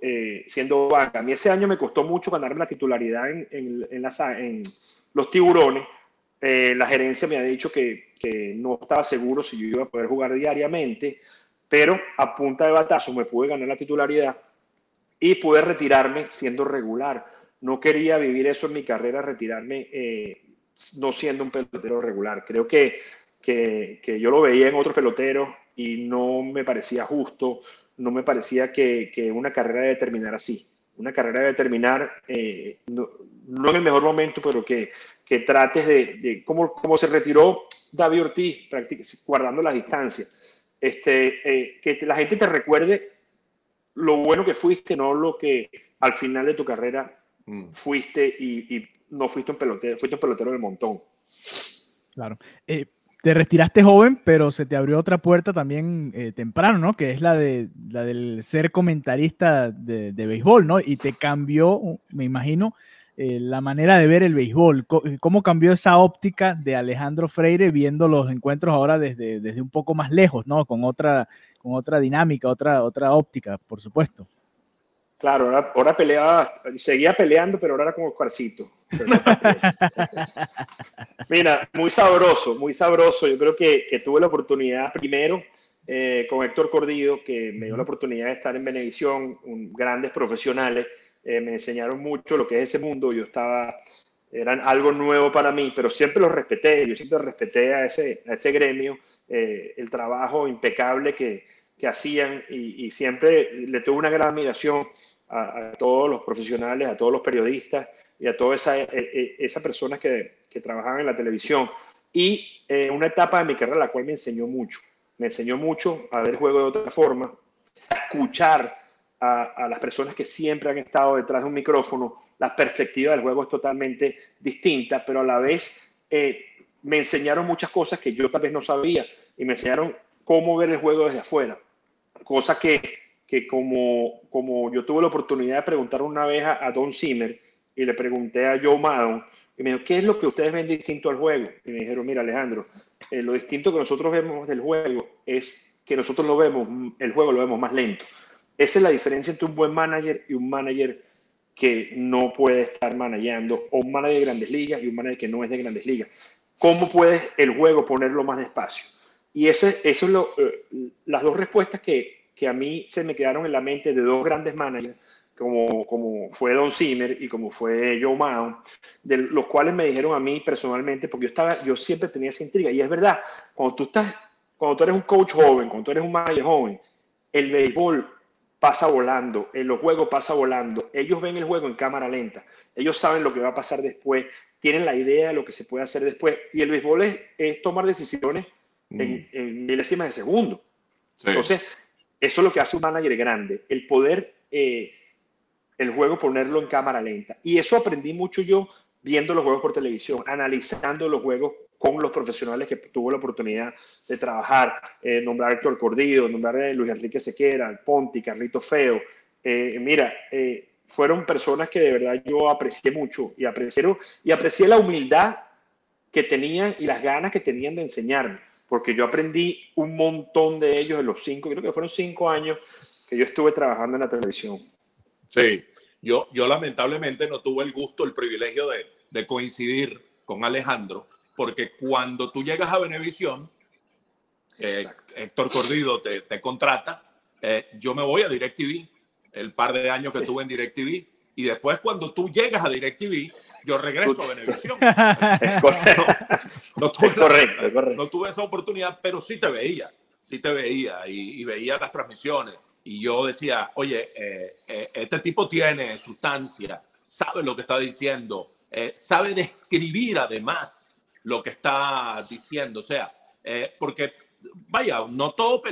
banca. A mí ese año me costó mucho ganarme la titularidad en los Tiburones. La gerencia me ha dicho que no estaba seguro si yo iba a poder jugar diariamente, pero a punta de batazo me pude ganar la titularidad y pude retirarme siendo regular. No quería vivir eso en mi carrera, retirarme no siendo un pelotero regular. Creo que yo lo veía en otros peloteros y no me parecía justo, no me parecía que una carrera debe terminar así. Una carrera debe terminar, no en el mejor momento, pero que trates de como se retiró David Ortiz, guardando las distancias. Que la gente te recuerde lo bueno que fuiste, no lo que al final de tu carrera fuiste y no fuiste un pelotero, fuiste un pelotero del montón. Claro. Te retiraste joven, pero se te abrió otra puerta también temprano, ¿no? Que es la del ser comentarista de béisbol, ¿no? Y te cambió, me imagino, la manera de ver el béisbol. ¿Cómo cambió esa óptica de Alejandro Freire viendo los encuentros ahora desde un poco más lejos, ¿no? Con otra dinámica, otra óptica, por supuesto. Claro, ahora peleaba, seguía peleando, pero ahora era como Oscarcito. Mira, muy sabroso. Yo creo que tuve la oportunidad primero con Héctor Cordido, que me dio la oportunidad de estar en Venevisión, grandes profesionales. Me enseñaron mucho lo que es ese mundo. Eran algo nuevo para mí, pero siempre los respeté. Yo siempre respeté a ese gremio, el trabajo impecable que hacían y siempre le tuve una gran admiración. A todos los profesionales, a todos los periodistas y a todas esas personas que trabajaban en la televisión. Y una etapa de mi carrera la cual me enseñó mucho. Me enseñó mucho a ver el juego de otra forma, a escuchar a las personas que siempre han estado detrás de un micrófono. La perspectiva del juego es totalmente distinta, pero a la vez me enseñaron muchas cosas que yo tal vez no sabía y me enseñaron cómo ver el juego desde afuera. Cosa que como yo tuve la oportunidad de preguntar una vez a Don Zimmer y le pregunté a Joe Maddon, y me dijo, ¿qué es lo que ustedes ven distinto al juego? Y me dijeron, mira, Alejandro, lo distinto que nosotros vemos del juego es que nosotros el juego lo vemos más lento. Esa es la diferencia entre un buen manager y un manager que no puede estar manejando, o un manager de grandes ligas y un manager que no es de grandes ligas. ¿Cómo puedes el juego ponerlo más despacio? Y eso es las dos respuestas que a mí se me quedaron en la mente de dos grandes managers, como fue Don Zimmer y como fue Joe Maddon, de los cuales me dijeron a mí personalmente, porque yo siempre tenía esa intriga. Y es verdad, cuando tú eres un coach joven, cuando tú eres un manager joven, el béisbol pasa volando, los juegos pasa volando. Ellos ven el juego en cámara lenta. Ellos saben lo que va a pasar después, tienen la idea de lo que se puede hacer después. Y el béisbol es tomar decisiones en milésimas de segundo. Sí. Entonces, eso es lo que hace un manager grande, el poder el juego ponerlo en cámara lenta. Y eso aprendí mucho yo viendo los juegos por televisión, analizando los juegos con los profesionales que tuvo la oportunidad de trabajar, nombrar a Héctor Cordido, nombrar a Luis Enrique Sequera, Ponti, Carlito Feo, fueron personas que de verdad yo aprecié mucho y aprecié la humildad que tenían y las ganas que tenían de enseñarme, porque yo aprendí un montón de ellos en los creo que fueron cinco años que yo estuve trabajando en la televisión. Sí, yo lamentablemente no tuve el gusto, el privilegio de coincidir con Alejandro, porque cuando tú llegas a Venevisión, Héctor Cordido te contrata, yo me voy a DirecTV, el par de años que tuve en DirecTV, y después cuando tú llegas a DirecTV, yo regreso a Venevisión. No tuve esa oportunidad, pero sí te veía y veía las transmisiones. Y yo decía, oye, este tipo tiene sustancia, sabe lo que está diciendo, sabe describir además lo que está diciendo. O sea, porque, vaya, no todo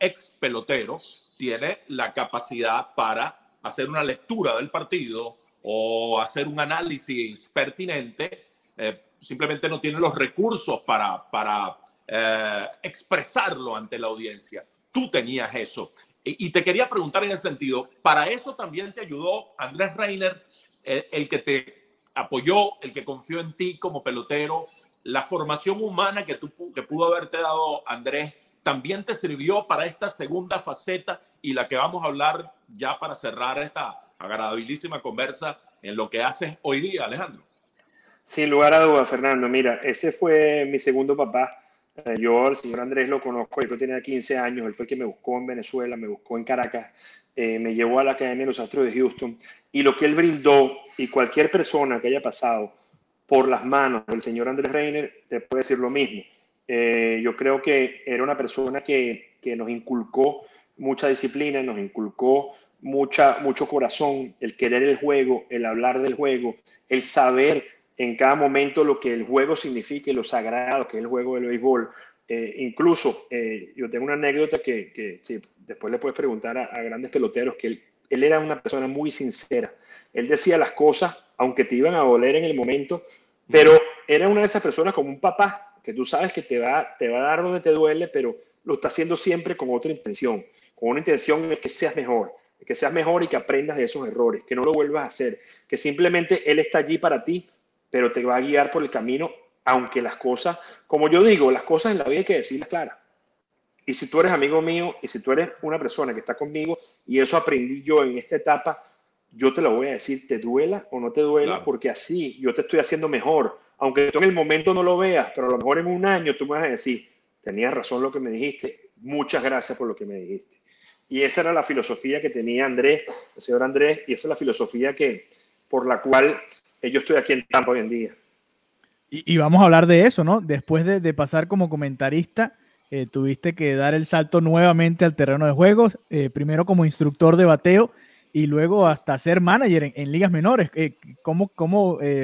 ex pelotero tiene la capacidad para hacer una lectura del partido o hacer un análisis pertinente, simplemente no tiene los recursos para expresarlo ante la audiencia. Tú tenías eso. Y te quería preguntar en ese sentido, ¿para eso también te ayudó Andrés Reiner, el que te apoyó, el que confió en ti como pelotero? La formación humana que pudo haberte dado Andrés, ¿también te sirvió para esta segunda faceta y la que vamos a hablar ya para cerrar esta agradabilísima conversa en lo que haces hoy día, Alejandro? Sin lugar a dudas, Fernando. Mira, ese fue mi segundo papá. Yo al señor Andrés lo conozco, yo tenía 15 años, él fue quien me buscó en Venezuela, me buscó en Caracas, me llevó a la Academia de los Astros de Houston, y lo que él brindó, y cualquier persona que haya pasado por las manos del señor Andrés Reiner, te puede decir lo mismo. Yo creo que era una persona que nos inculcó mucha disciplina, nos inculcó mucho corazón, el querer el juego, el hablar del juego, el saber en cada momento lo que el juego significa y lo sagrado que es el juego del béisbol. Incluso yo tengo una anécdota que sí, después le puedes preguntar a grandes peloteros, que él era una persona muy sincera. Él decía las cosas, aunque te iban a doler en el momento, pero era una de esas personas como un papá, que tú sabes que te va a dar donde te duele, pero lo está haciendo siempre con otra intención. Con una intención es que seas mejor. Que seas mejor y que aprendas de esos errores, que no lo vuelvas a hacer. Que simplemente él está allí para ti, pero te va a guiar por el camino, aunque las cosas, como yo digo, las cosas en la vida hay que decirlas claras. Y si tú eres amigo mío, y si tú eres una persona que está conmigo, y eso aprendí yo en esta etapa, yo te lo voy a decir, te duela o no te duela, claro, porque así yo te estoy haciendo mejor. Aunque tú en el momento no lo veas, pero a lo mejor en un año tú me vas a decir, tenías razón lo que me dijiste, muchas gracias por lo que me dijiste. Y esa era la filosofía que tenía Andrés, el señor Andrés, y esa es la filosofía por la cual yo estoy aquí en Tampa hoy en día. Y vamos a hablar de eso, ¿no? Después de pasar como comentarista, tuviste que dar el salto nuevamente al terreno de juegos, primero como instructor de bateo y luego hasta ser manager en ligas menores. ¿Cómo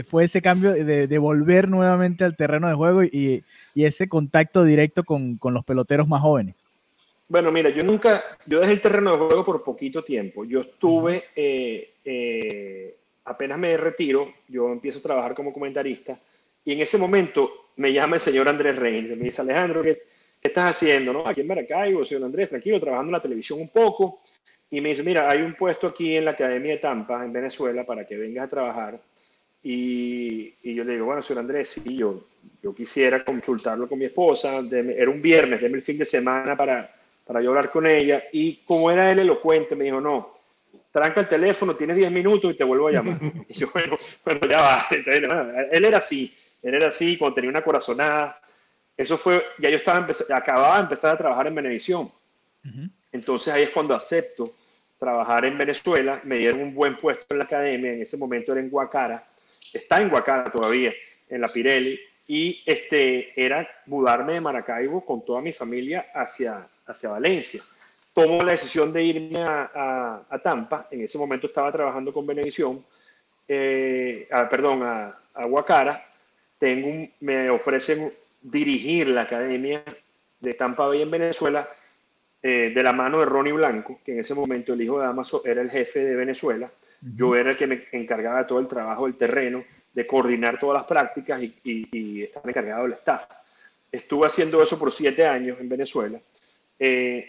fue ese cambio de volver nuevamente al terreno de juego y ese contacto directo con los peloteros más jóvenes? Bueno, mira, yo dejé el terreno de juego por poquito tiempo. Yo estuve, apenas me retiro, yo empiezo a trabajar como comentarista, y en ese momento me llama el señor Andrés Reiner, me dice, Alejandro, ¿qué estás haciendo? ¿No? Aquí en Maracaibo, señor Andrés, tranquilo, trabajando en la televisión un poco, y me dice, mira, hay un puesto aquí en la Academia de Tampa, en Venezuela, para que vengas a trabajar, y yo le digo, bueno, señor Andrés, sí, yo quisiera consultarlo con mi esposa, era un viernes, déme el fin de semana para yo hablar con ella, y como era él elocuente, me dijo, no, tranca el teléfono, tienes 10 minutos y te vuelvo a llamar. Y yo, bueno, ya va. Entonces, él era así, cuando tenía una corazonada, eso fue, ya yo acababa de empezar a trabajar en Venevisión. Entonces ahí es cuando acepto trabajar en Venezuela, me dieron un buen puesto en la academia, en ese momento era en Guacara, está en Guacara todavía, en la Pirelli, y era mudarme de Maracaibo con toda mi familia hacia Valencia. Tomo la decisión de irme a Tampa, en ese momento estaba trabajando con Venevisión, a Guacara, me ofrecen dirigir la Academia de Tampa Bay en Venezuela, de la mano de Ronnie Blanco, que en ese momento el hijo de Damaso era el jefe de Venezuela, yo era el que me encargaba de todo el trabajo del terreno, de coordinar todas las prácticas y estar encargado del staff. Estuve haciendo eso por 7 años en Venezuela. En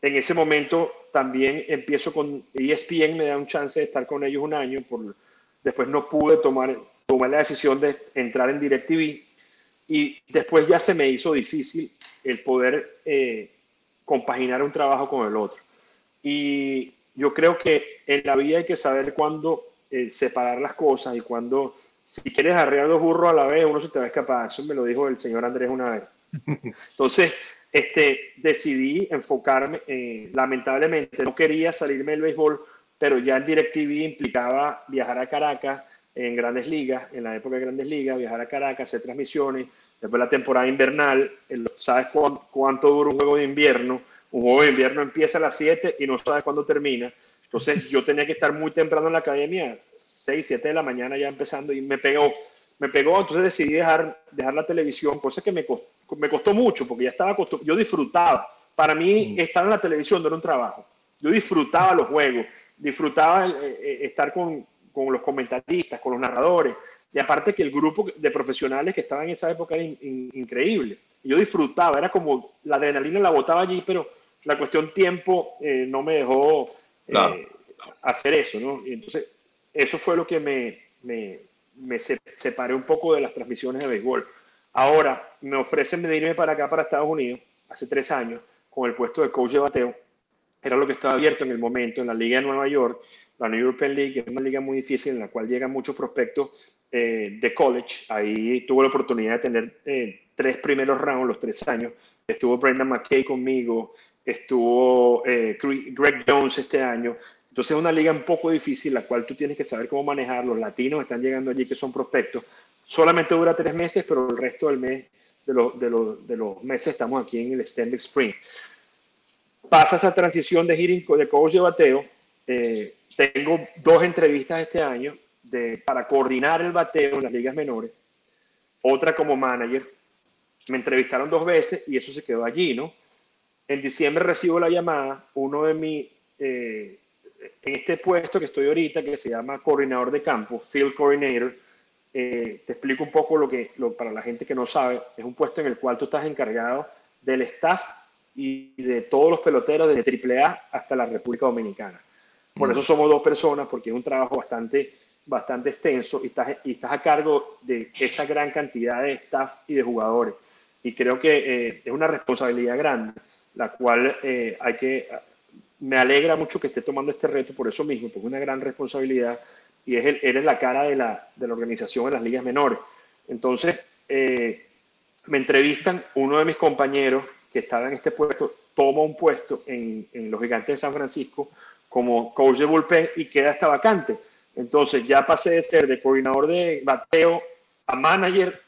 ese momento también empiezo con ESPN, me da un chance de estar con ellos 1 año. Después no pude tomar la decisión de entrar en DirecTV y después ya se me hizo difícil el poder compaginar un trabajo con el otro. Y yo creo que en la vida hay que saber cuándo separar las cosas y cuándo, si quieres arrear 2 burros a la vez, uno se te va a escapar. Eso me lo dijo el señor Andrés una vez. Entonces, decidí enfocarme, lamentablemente no quería salirme del béisbol, pero ya el DirecTV implicaba viajar a Caracas en Grandes Ligas, en la época de Grandes Ligas, viajar a Caracas, hacer transmisiones, después la temporada invernal, ¿sabes cuánto dura un juego de invierno? Un juego de invierno empieza a las 7 y no sabes cuándo termina. Entonces yo tenía que estar muy temprano en la academia, 6, 7 de la mañana ya empezando, y me pegó, entonces decidí dejar la televisión, cosa que me costó mucho, porque ya estaba acostumbrado. Yo disfrutaba, para mí estar en la televisión no era un trabajo, yo disfrutaba los juegos, disfrutaba estar con los comentaristas, con los narradores, y aparte que el grupo de profesionales que estaban en esa época era increíble, yo disfrutaba, era como la adrenalina la botaba allí, pero la cuestión tiempo no me dejó hacer eso, ¿no? Y entonces eso fue lo que me separé un poco de las transmisiones de béisbol. Ahora me ofrecen venirme para acá, para Estados Unidos, hace 3 años, con el puesto de coach de bateo. Era lo que estaba abierto en el momento en la Liga de Nueva York, la New European League, que es una liga muy difícil en la cual llegan muchos prospectos de college. Ahí tuve la oportunidad de tener 3 primeros rounds, los 3 años. Estuvo Brendan McKay conmigo, estuvo Greg Jones este año. Entonces es una liga un poco difícil, la cual tú tienes que saber cómo manejar. Los latinos están llegando allí que son prospectos. Solamente dura 3 meses, pero el resto del mes, de los meses estamos aquí en el Extended Spring. Pasa esa transición de hitting, de coach de bateo. Tengo 2 entrevistas este año para coordinar el bateo en las ligas menores. Otra como manager. Me entrevistaron 2 veces y eso se quedó allí, ¿no? En diciembre recibo la llamada, en este puesto que estoy ahorita, que se llama coordinador de campo, field coordinator, te explico un poco para la gente que no sabe, es un puesto en el cual tú estás encargado del staff y de todos los peloteros desde AAA hasta la República Dominicana. Por eso somos 2 personas, porque es un trabajo bastante extenso y estás a cargo de esta gran cantidad de staff y de jugadores. Y creo que es una responsabilidad grande, la cual me alegra mucho que esté tomando este reto por eso mismo, porque es una gran responsabilidad y eres la cara de la organización en las ligas menores. Entonces, me entrevistan, uno de mis compañeros que estaba en este puesto, toma un puesto en los Gigantes de San Francisco como coach de bullpen y queda hasta vacante. Entonces, ya pasé de ser de coordinador de bateo a manager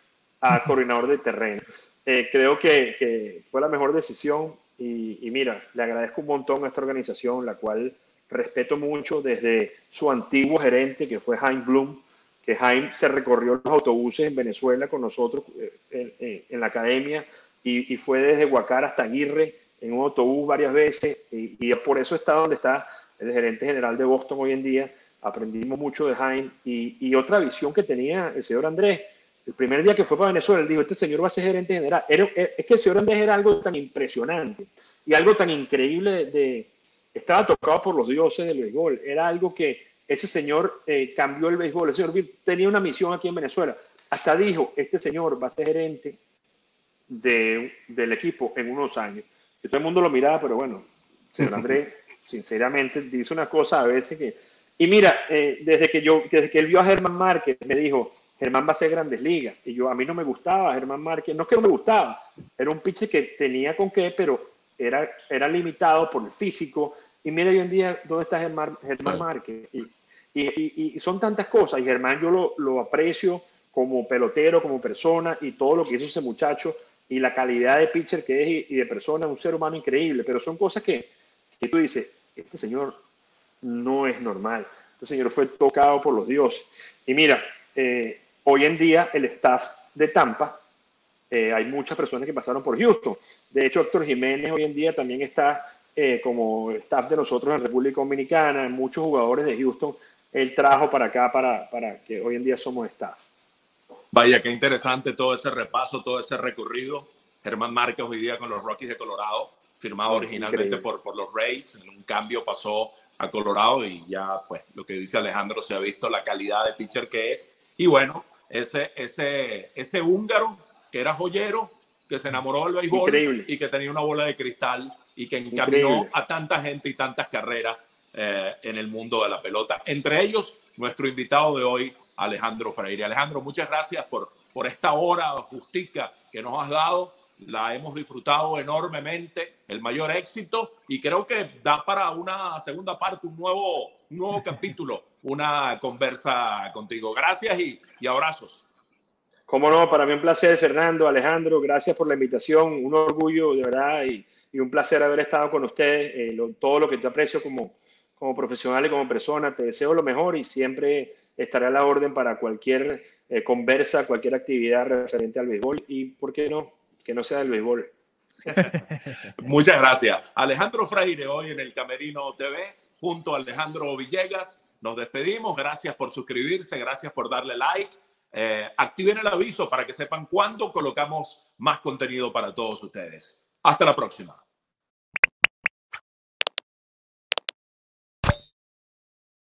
a coordinador de terreno. Creo que fue la mejor decisión. Y mira, le agradezco un montón a esta organización, la cual respeto mucho desde su antiguo gerente, que fue Jaime Bloom, que Jaime se recorrió los autobuses en Venezuela con nosotros en la academia y fue desde Guacara hasta Aguirre en un autobús varias veces y por eso está donde está el gerente general de Boston hoy en día. Aprendimos mucho de Jaime y otra visión que tenía el señor Andrés. El primer día que fue para Venezuela, él dijo, este señor va a ser gerente general. Es que el señor Andrés era algo tan impresionante y algo tan increíble. Estaba tocado por los dioses del béisbol. Era algo que ese señor cambió el béisbol. El señor tenía una misión aquí en Venezuela. Hasta dijo, este señor va a ser gerente del equipo en unos años. Y todo el mundo lo miraba, pero bueno, el señor Andrés, sinceramente, dice una cosa a veces que... Y mira, desde que él vio a Germán Márquez, me dijo... Germán va a ser Grandes Ligas, y a mí no me gustaba Germán Márquez, no es que no me gustaba, era un pitcher que tenía con qué, pero era limitado por el físico, y mira hoy en día dónde está Germán Márquez, y son tantas cosas, y Germán yo lo aprecio como pelotero, como persona, y todo lo que hizo ese muchacho, y la calidad de pitcher que es, y de persona, un ser humano increíble, pero son cosas que tú dices, este señor no es normal, este señor fue tocado por los dioses, y mira, hoy en día el staff de Tampa, hay muchas personas que pasaron por Houston. De hecho, Héctor Jiménez hoy en día también está como staff de nosotros en República Dominicana. Muchos jugadores de Houston él trajo para acá, para que hoy en día somos staff. Vaya, qué interesante todo ese repaso, todo ese recorrido. Germán Márquez hoy día con los Rockies de Colorado, firmado originalmente por los Rays. En un cambio pasó a Colorado y ya, pues, lo que dice Alejandro, se ha visto la calidad de pitcher que es. Y bueno, ese húngaro que era joyero, que se enamoró del béisbol y que tenía una bola de cristal y que encaminó a tanta gente y tantas carreras en el mundo de la pelota. Entre ellos, nuestro invitado de hoy, Alejandro Freire. Alejandro, muchas gracias por esta hora justica que nos has dado. La hemos disfrutado enormemente, el mayor éxito, y creo que da para una segunda parte, un nuevo capítulo, una conversa contigo. Gracias y abrazos. Cómo no, para mí un placer, Fernando, Alejandro, gracias por la invitación, un orgullo de verdad y un placer haber estado con ustedes, todo lo que te aprecio como profesional y como persona. Te deseo lo mejor y siempre estaré a la orden para cualquier conversa, cualquier actividad referente al béisbol y, ¿por qué no?, que no sea del béisbol. Muchas gracias. Alejandro Freire hoy en el Camerino TV, junto a Alejandro Villegas. Nos despedimos. Gracias por suscribirse. Gracias por darle like. Activen el aviso para que sepan cuándo colocamos más contenido para todos ustedes. Hasta la próxima.